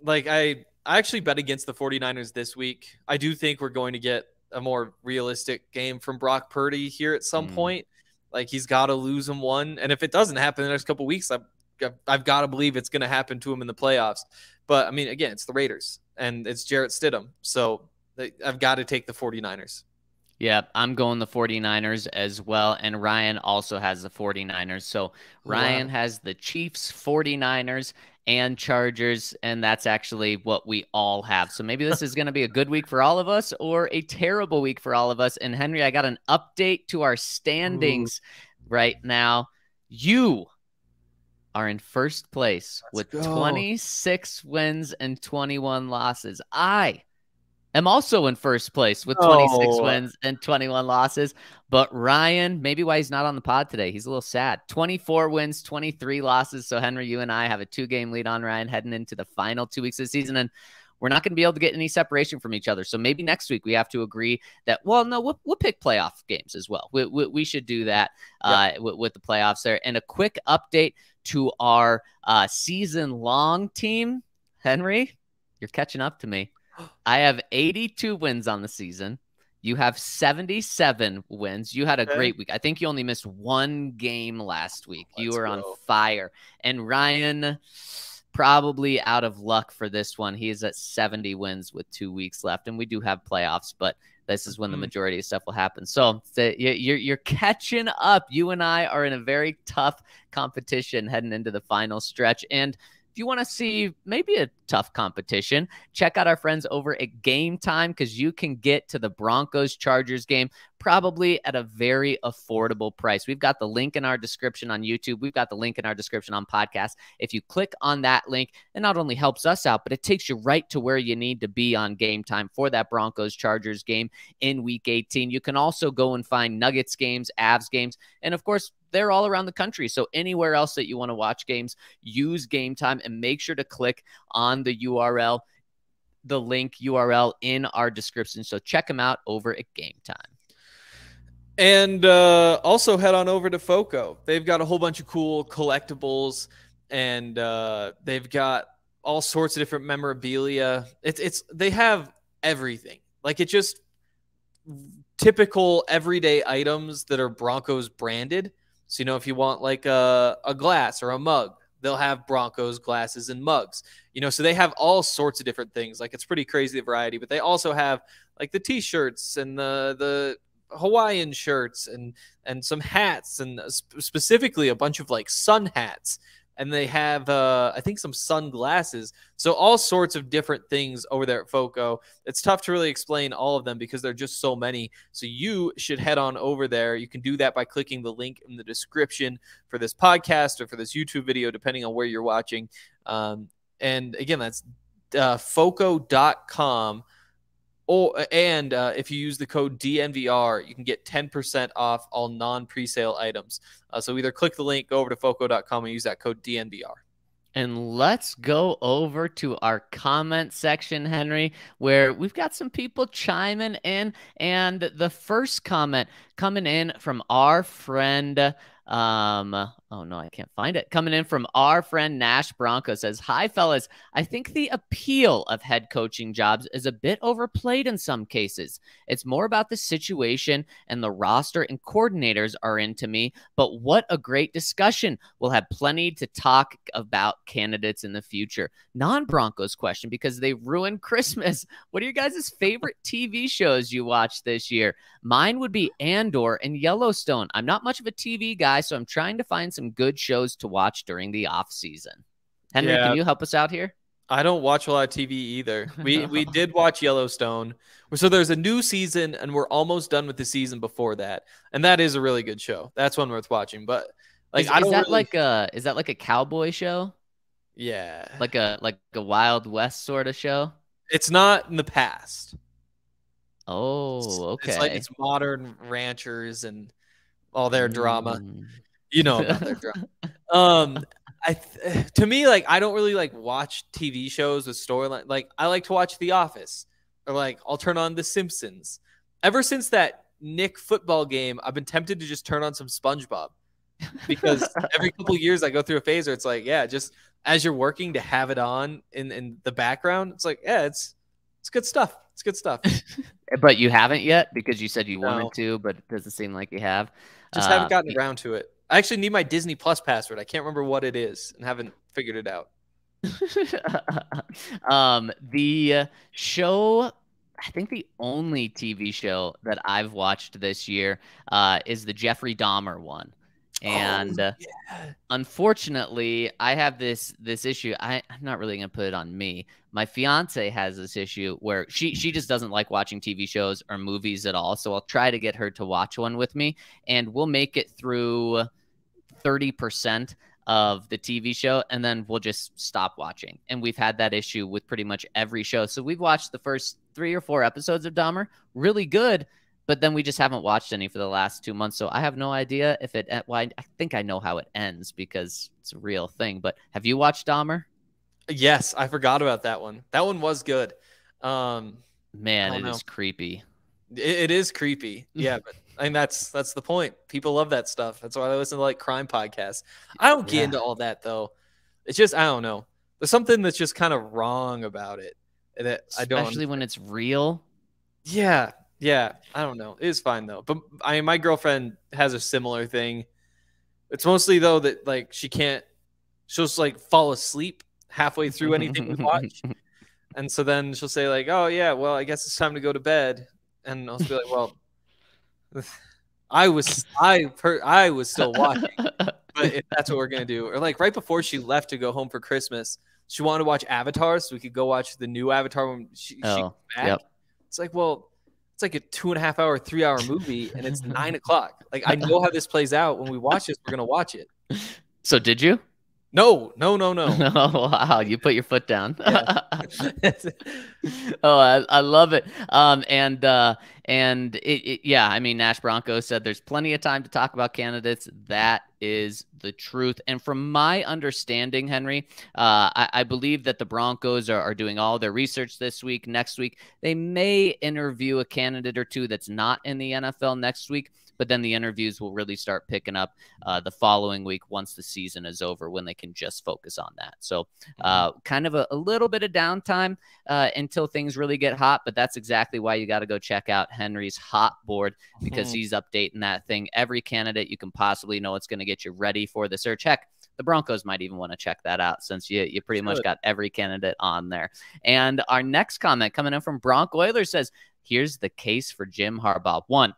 Like, I, I actually bet against the forty-niners this week. I do think we're going to get a more realistic game from Brock Purdy here at some mm. point. Like, he's got to lose him one. And if it doesn't happen in the next couple of weeks, I've, I've got to believe it's going to happen to him in the playoffs. But I mean, again, it's the Raiders and it's Jarrett Stidham. So they, I've got to take the forty-niners. Yeah, I'm going the forty-niners as well. And Ryan also has the forty-niners. So Ryan wow. has the Chiefs, forty-niners, and Chargers, and that's actually what we all have. So maybe this is going to be a good week for all of us or a terrible week for all of us. And Henry, I got an update to our standings Ooh. right now. You are in first place Let's with go. twenty-six wins and twenty-one losses. I am also in first place with twenty-six oh. wins and twenty-one losses. But Ryan, maybe why he's not on the pod today, he's a little sad. twenty-four wins, twenty-three losses. So, Henry, you and I have a two-game lead on Ryan heading into the final two weeks of the season. And we're not going to be able to get any separation from each other. So maybe next week we have to agree that, well, no, we'll, we'll pick playoff games as well. We, we, we should do that uh, yeah. with, with the playoffs there. And a quick update to our uh, season-long team. Henry, you're catching up to me. I have eighty-two wins on the season. You have seventy-seven wins. You had a great week. I think you only missed one game last week. Let's you were go. on fire. And Ryan, probably out of luck for this one. He is at seventy wins with two weeks left. And we do have playoffs, but this is when mm-hmm. the majority of stuff will happen. So you're, you're catching up. You and I are in a very tough competition heading into the final stretch. And if you want to see maybe a tough competition, check out our friends over at GameTime, because you can get to the Broncos-Chargers game probably at a very affordable price. We've got the link in our description on YouTube. We've got the link in our description on podcast. If you click on that link, it not only helps us out, but it takes you right to where you need to be on GameTime for that Broncos-Chargers game in Week eighteen. You can also go and find Nuggets games, Avs games, and, of course, they're all around the country. So anywhere else that you want to watch games, use GameTime and make sure to click on the U R L, the link U R L in our description. So check them out over at GameTime. And uh, also head on over to FOCO. They've got a whole bunch of cool collectibles, and uh, they've got all sorts of different memorabilia. It's, it's, they have everything. Like, it just typical everyday items that are Broncos branded. So, you know, if you want like a, a glass or a mug, they'll have Broncos glasses and mugs, you know, so they have all sorts of different things. Like, it's pretty crazy, the variety, but they also have like the t-shirts and the, the Hawaiian shirts and, and some hats, and sp specifically a bunch of like sun hats. And they have, uh, I think, some sunglasses. So all sorts of different things over there at FOCO. It's tough to really explain all of them because there are just so many. So you should head on over there. You can do that by clicking the link in the description for this podcast or for this YouTube video, depending on where you're watching. Um, and, again, that's uh, foco dot com. Oh, and uh, if you use the code D N V R, you can get ten percent off all non-presale items. Uh, so either click the link, go over to foco dot com, and use that code D N V R. And let's go over to our comment section, Henry, where we've got some people chiming in. And the first comment coming in from our friend, um, Oh, no, I can't find it. Coming in from our friend Nash Bronco says, hi, fellas. I think the appeal of head coaching jobs is a bit overplayed in some cases. It's more about the situation and the roster and coordinators are in to me. But what a great discussion. We'll have plenty to talk about candidates in the future. Non-Broncos question, because they ruined Christmas. What are you guys' favorite T V shows you watch this year? Mine would be Andor and Yellowstone. I'm not much of a T V guy, so I'm trying to find some good shows to watch during the off season. Henry, yeah. Can you help us out here? I don't watch a lot of T V either. We we did watch Yellowstone. So there's a new season and we're almost done with the season before that. And that is a really good show. That's one worth watching. But like, is, I don't is that really... like a is that like a cowboy show? Yeah. Like a like a Wild West sort of show? It's not in the past. Oh, okay. It's, it's like it's modern ranchers and all their drama. Mm. You know, about their drama. um, I th to me, like, I don't really like watch T V shows with storyline. Like, I like to watch The Office, or like I'll turn on The Simpsons. Ever since that Nick football game, I've been tempted to just turn on some SpongeBob, because every couple years I go through a phase where it's like, yeah, just as you're working to have it on in in the background, it's like, yeah, it's it's good stuff. It's good stuff. But you haven't yet, because you said you no. wanted to, but it doesn't seem like you have. Just uh, haven't gotten around to it. I actually need my Disney Plus password. I can't remember what it is and haven't figured it out. um, the show, I think the only T V show that I've watched this year uh, is the Jeffrey Dahmer one. And oh, yeah. uh, unfortunately, I have this this issue. I, I'm not really going to put it on me. My fiance has this issue where she, she just doesn't like watching T V shows or movies at all. So I'll try to get her to watch one with me, and we'll make it through thirty percent of the T V show, and then we'll just stop watching. And we've had that issue with pretty much every show. So we've watched the first three or four episodes of Dahmer. Really good. But then we just haven't watched any for the last two months. So I have no idea if it, well, I think I know how it ends because it's a real thing. But have you watched Dahmer? Yes, I forgot about that one. That one was good. Um, Man, it know. is creepy. It, it is creepy. Yeah. But, I mean, that's, that's the point. People love that stuff. That's why I listen to like crime podcasts. I don't get yeah. into all that though. It's just, I don't know. There's something that's just kind of wrong about it. That Especially I don't Especially when it's real. Yeah. Yeah, I don't know. It is fine though. But I mean, my girlfriend has a similar thing. It's mostly though that like she can't, she'll just like fall asleep halfway through anything we watch, and so then she'll say like, "Oh yeah, well I guess it's time to go to bed," and I'll be like, "Well, I was I I was still watching, but if that's what we're gonna do," or like right before she left to go home for Christmas, she wanted to watch Avatar so we could go watch the new Avatar when she, oh, she comes back. Yep. It's like, well. It's like a two and a half hour, three hour movie, and it's nine o'clock. Like I know how this plays out. When we watch this, we're gonna watch it. So did you? No, no, no, no. Oh wow, you put your foot down. Yeah. oh, I, I love it. Um, and uh, and it, it, yeah, I mean, Nash Bronco said there's plenty of time to talk about candidates. That is the truth. And from my understanding, Henry, uh, I, I believe that the Broncos are, are doing all their research this week. Next week, they may interview a candidate or two that's not in the N F L next week, but then the interviews will really start picking up uh, the following week once the season is over, when they can just focus on that. So uh, kind of a, a little bit of downtime uh, until things really get hot, but that's exactly why you got to go check out Henry's hot board, because mm-hmm. he's updating that thing. Every candidate you can possibly know, it's going to get Get you ready for the search. Heck, the Broncos might even want to check that out, since you you pretty Good. much got every candidate on there. And our next comment coming in from Bronc Oilers says, "Here's the case for Jim Harbaugh. One,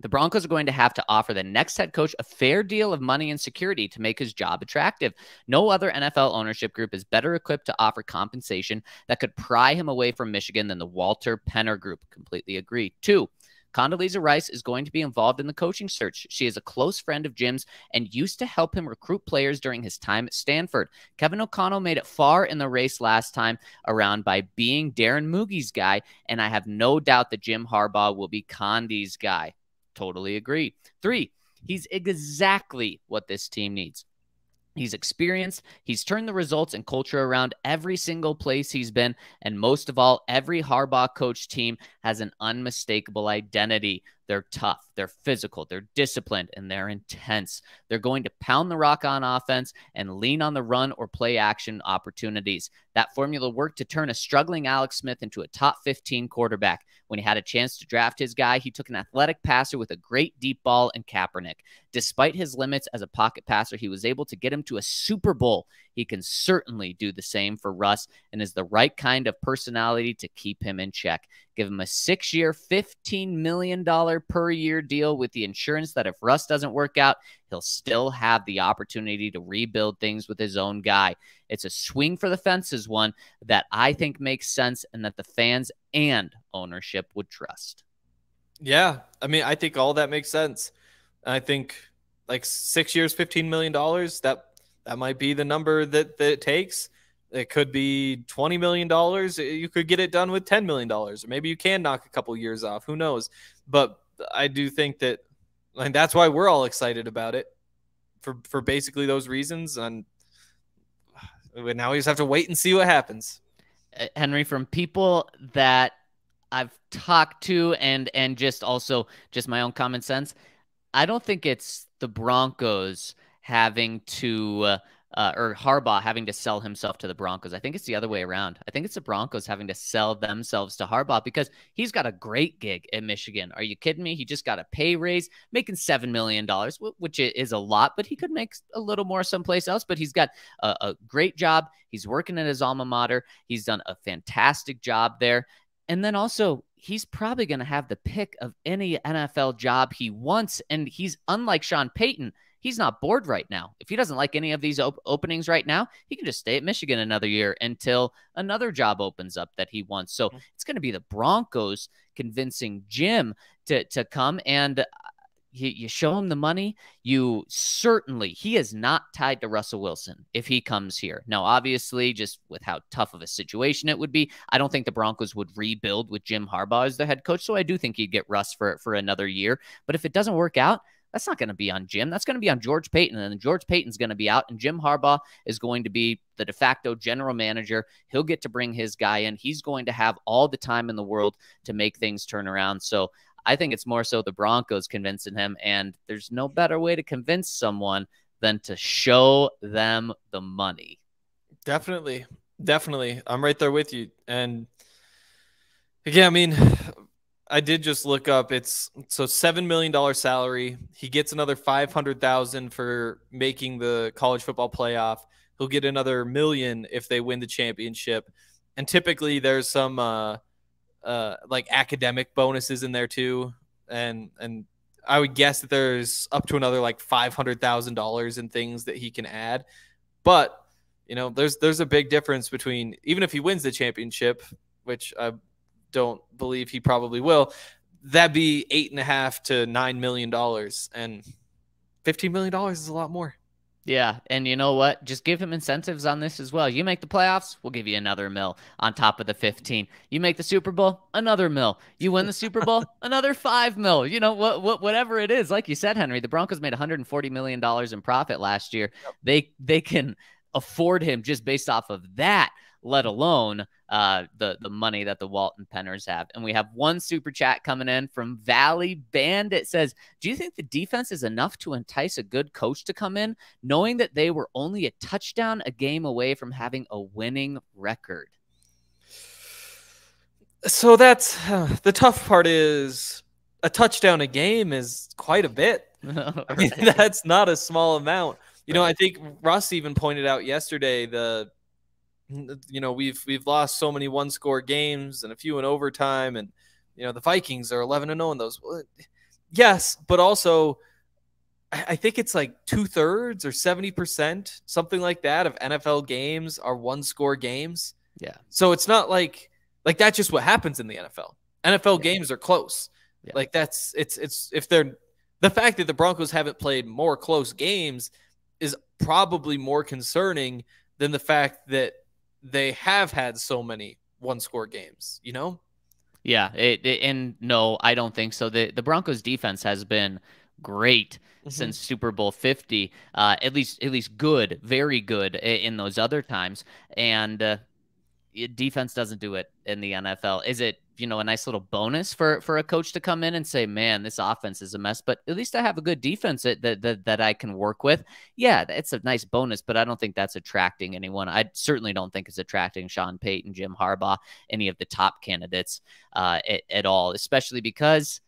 the Broncos are going to have to offer the next head coach a fair deal of money and security to make his job attractive. No other N F L ownership group is better equipped to offer compensation that could pry him away from Michigan than the Walter Penner Group." Completely agree. Two, Condoleezza Rice is going to be involved in the coaching search. She is a close friend of Jim's and used to help him recruit players during his time at Stanford. Kevin O'Connell made it far in the race last time around by being Darren Moogie's guy, and I have no doubt that Jim Harbaugh will be Condi's guy. Totally agree. Three, he's exactly what this team needs. He's experienced, he's turned the results and culture around every single place he's been, and most of all, every Harbaugh coach team has an unmistakable identity. They're tough, they're physical, they're disciplined, and they're intense. They're going to pound the rock on offense and lean on the run or play action opportunities. That formula worked to turn a struggling Alex Smith into a top fifteen quarterback. When he had a chance to draft his guy, he took an athletic passer with a great deep ball in Kaepernick. Despite his limits as a pocket passer, he was able to get him to a Super Bowl. He can certainly do the same for Russ and is the right kind of personality to keep him in check. Give him a six-year, fifteen million dollars per year deal with the insurance that if Russ doesn't work out, he'll still have the opportunity to rebuild things with his own guy. It's a swing for the fences one that I think makes sense and that the fans and ownership would trust. Yeah, I mean, I think all that makes sense. I think like six years, fifteen million dollars, that that might be the number that, that it takes. It could be twenty million dollars. You could get it done with ten million dollars, or maybe you can knock a couple years off. Who knows? But I do think that, and that's why we're all excited about it, for, for basically those reasons. And now we just have to wait and see what happens. Henry, from people that I've talked to and, and just also just my own common sense, I don't think it's the Broncos having to uh, uh, or Harbaugh having to sell himself to the Broncos. I think it's the other way around. I think it's the Broncos having to sell themselves to Harbaugh because he's got a great gig at Michigan. Are you kidding me? He just got a pay raise, making seven million dollars, which is a lot, but he could make a little more someplace else. But he's got a, a great job. He's working at his alma mater. He's done a fantastic job there. And then also, he's probably going to have the pick of any N F L job he wants. And he's unlike Sean Payton. He's not bored right now. If he doesn't like any of these op openings right now, he can just stay at Michigan another year until another job opens up that he wants. So it's going to be the Broncos convincing Jim to, to come, and you, you show him the money. You certainly, he is not tied to Russell Wilson if he comes here. Now, obviously, just with how tough of a situation it would be, I don't think the Broncos would rebuild with Jim Harbaugh as their head coach. So I do think he'd get Russ for, for another year. But if it doesn't work out, that's not going to be on Jim. That's going to be on George Paton. And then George Paton's going to be out, and Jim Harbaugh is going to be the de facto general manager. He'll get to bring his guy in. He's going to have all the time in the world to make things turn around. So I think it's more so the Broncos convincing him, and there's no better way to convince someone than to show them the money. Definitely. Definitely. I'm right there with you. And again, I mean, I did just look up. It's so seven million dollars salary. He gets another five hundred thousand dollars for making the college football playoff. He'll get another million if they win the championship. And typically there's some uh, uh, like academic bonuses in there too. And, and I would guess that there's up to another like five hundred thousand dollars in things that he can add. But, you know, there's, there's a big difference between, even if he wins the championship, which I don't believe he probably will, that'd be eight and a half to nine million dollars, and fifteen million dollars is a lot more. Yeah, and you know what? Just give him incentives on this as well. You make the playoffs, we'll give you another mil on top of the fifteen. You make the Super Bowl, another mil. You win the Super Bowl, another five mil. You know what? What? Whatever it is, like you said, Henry, the Broncos made one hundred and forty million dollars in profit last year. Yep. They they can afford him just based off of that, let alone uh, the, the money that the Walton Penners have. And we have one super chat coming in from Valley Bandit. It says, do you think the defense is enough to entice a good coach to come in, knowing that they were only a touchdown a game away from having a winning record? So that's uh, the tough part is a touchdown a game is quite a bit. Right. I mean, that's not a small amount. You right. know, I think Russ even pointed out yesterday the you know, we've, we've lost so many one score games and a few in overtime. And, you know, the Vikings are eleven and oh in those. Yes. But also I think it's like two thirds or seventy percent, something like that, of N F L games are one score games. Yeah. So it's not like, like that's just what happens in the N F L. N F L yeah. games are close. Yeah. Like that's it's, it's, if they're, the fact that the Broncos haven't played more close games is probably more concerning than the fact that they have had so many one-score games, you know? Yeah, it, it, and no, I don't think so. The, the Broncos' defense has been great mm-hmm. since Super Bowl fifty, uh, at least at least good, very good in those other times. And uh, defense doesn't do it in the N F L. Is it, you know, a nice little bonus for, for a coach to come in and say, man, this offense is a mess, but at least I have a good defense that, that, that I can work with. Yeah, it's a nice bonus, but I don't think that's attracting anyone. I certainly don't think it's attracting Sean Payton, Jim Harbaugh, any of the top candidates uh, at, at all, especially because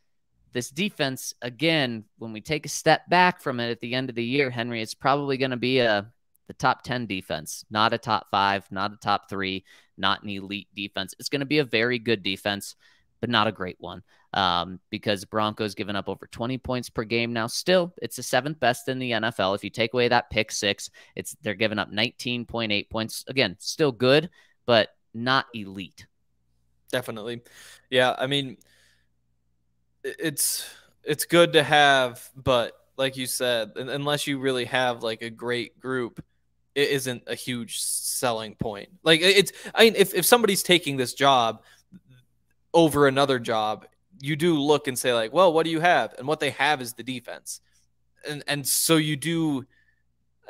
this defense, again, when we take a step back from it at the end of the year, Henry, it's probably going to be a the top ten defense, not a top five, not a top three, not an elite defense. It's going to be a very good defense, but not a great one um, because Broncos given up over twenty points per game now. Still, it's the seventh best in the N F L. If you take away that pick six, it's they're giving up nineteen point eight points. Again, still good, but not elite. Definitely. Yeah, I mean, it's it's good to have, but like you said, unless you really have like a great group, it isn't a huge selling point. Like it's, I mean, if, if somebody's taking this job over another job, you do look and say like, well, what do you have? And what they have is the defense. And, and so you do,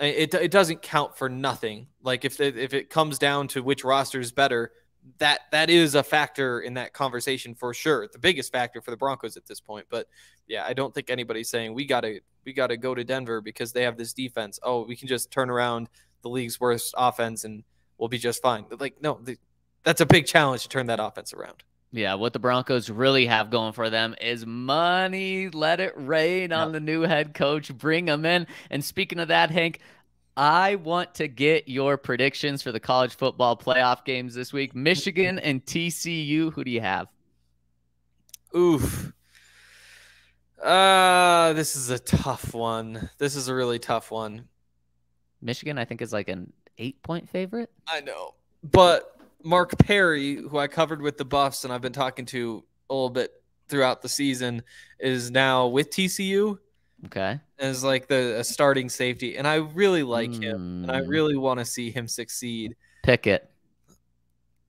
it, it doesn't count for nothing. Like if, if it comes down to which roster is better, that, that is a factor in that conversation for sure. The biggest factor for the Broncos at this point, but yeah, I don't think anybody's saying we gotta, we gotta go to Denver because they have this defense. Oh, we can just turn around the league's worst offense and we'll be just fine. But like, no, the, that's a big challenge to turn that offense around. Yeah. What the Broncos really have going for them is money. Let it rain yeah. on the new head coach, bring them in. And speaking of that, Hank, I want to get your predictions for the college football playoff games this week. Michigan and T C U. Who do you have? Oof. Uh, this is a tough one. This is a really tough one. Michigan, I think, is like an eight-point favorite. I know. But Mark Perry, who I covered with the Buffs and I've been talking to a little bit throughout the season, is now with T C U. Okay. As like the a starting safety. And I really like mm. him. And I really want to see him succeed. Pick it.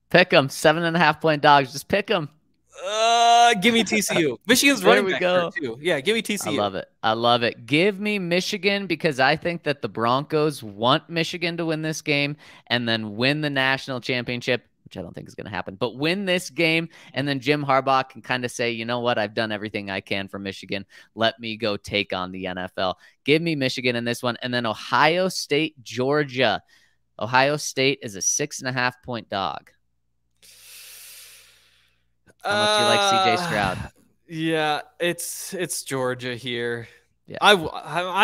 Pick him. Seven and a half point dogs. Just pick him. Uh, give me T C U. Michigan's running back there too. Yeah, give me T C U. I love it. I love it. Give me Michigan because I think that the Broncos want Michigan to win this game and then win the national championship, which I don't think is going to happen, but win this game. And then Jim Harbaugh can kind of say, you know what? I've done everything I can for Michigan. Let me go take on the N F L. Give me Michigan in this one. And then Ohio State, Georgia. Ohio State is a six and a half point dog. How much do you like C J Stroud? Uh, yeah, it's, it's Georgia here. Yeah. I,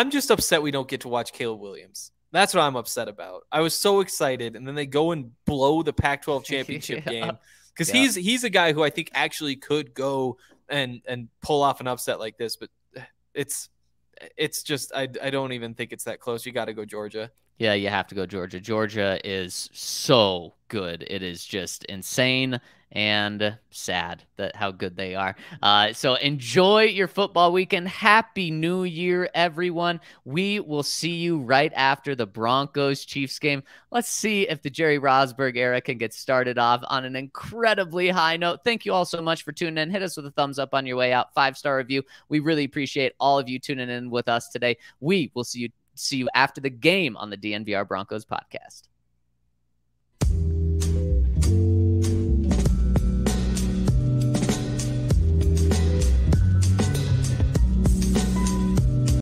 I'm just upset we don't get to watch Caleb Williams. That's what I'm upset about. I was so excited, and then they go and blow the Pac twelve championship yeah. game because yeah. he's he's a guy who I think actually could go and and pull off an upset like this. But it's it's just I I don't even think it's that close. You got to go Georgia. Yeah, you have to go Georgia. Georgia is so good. It is just insane and sad that how good they are. Uh, so enjoy your football weekend. Happy New Year, everyone. We will see you right after the Broncos-Chiefs game. Let's see if the Jerry Rosburg era can get started off on an incredibly high note. Thank you all so much for tuning in. Hit us with a thumbs up on your way out. Five-star review. We really appreciate all of you tuning in with us today. We will see you, see you after the game on the D N V R Broncos podcast.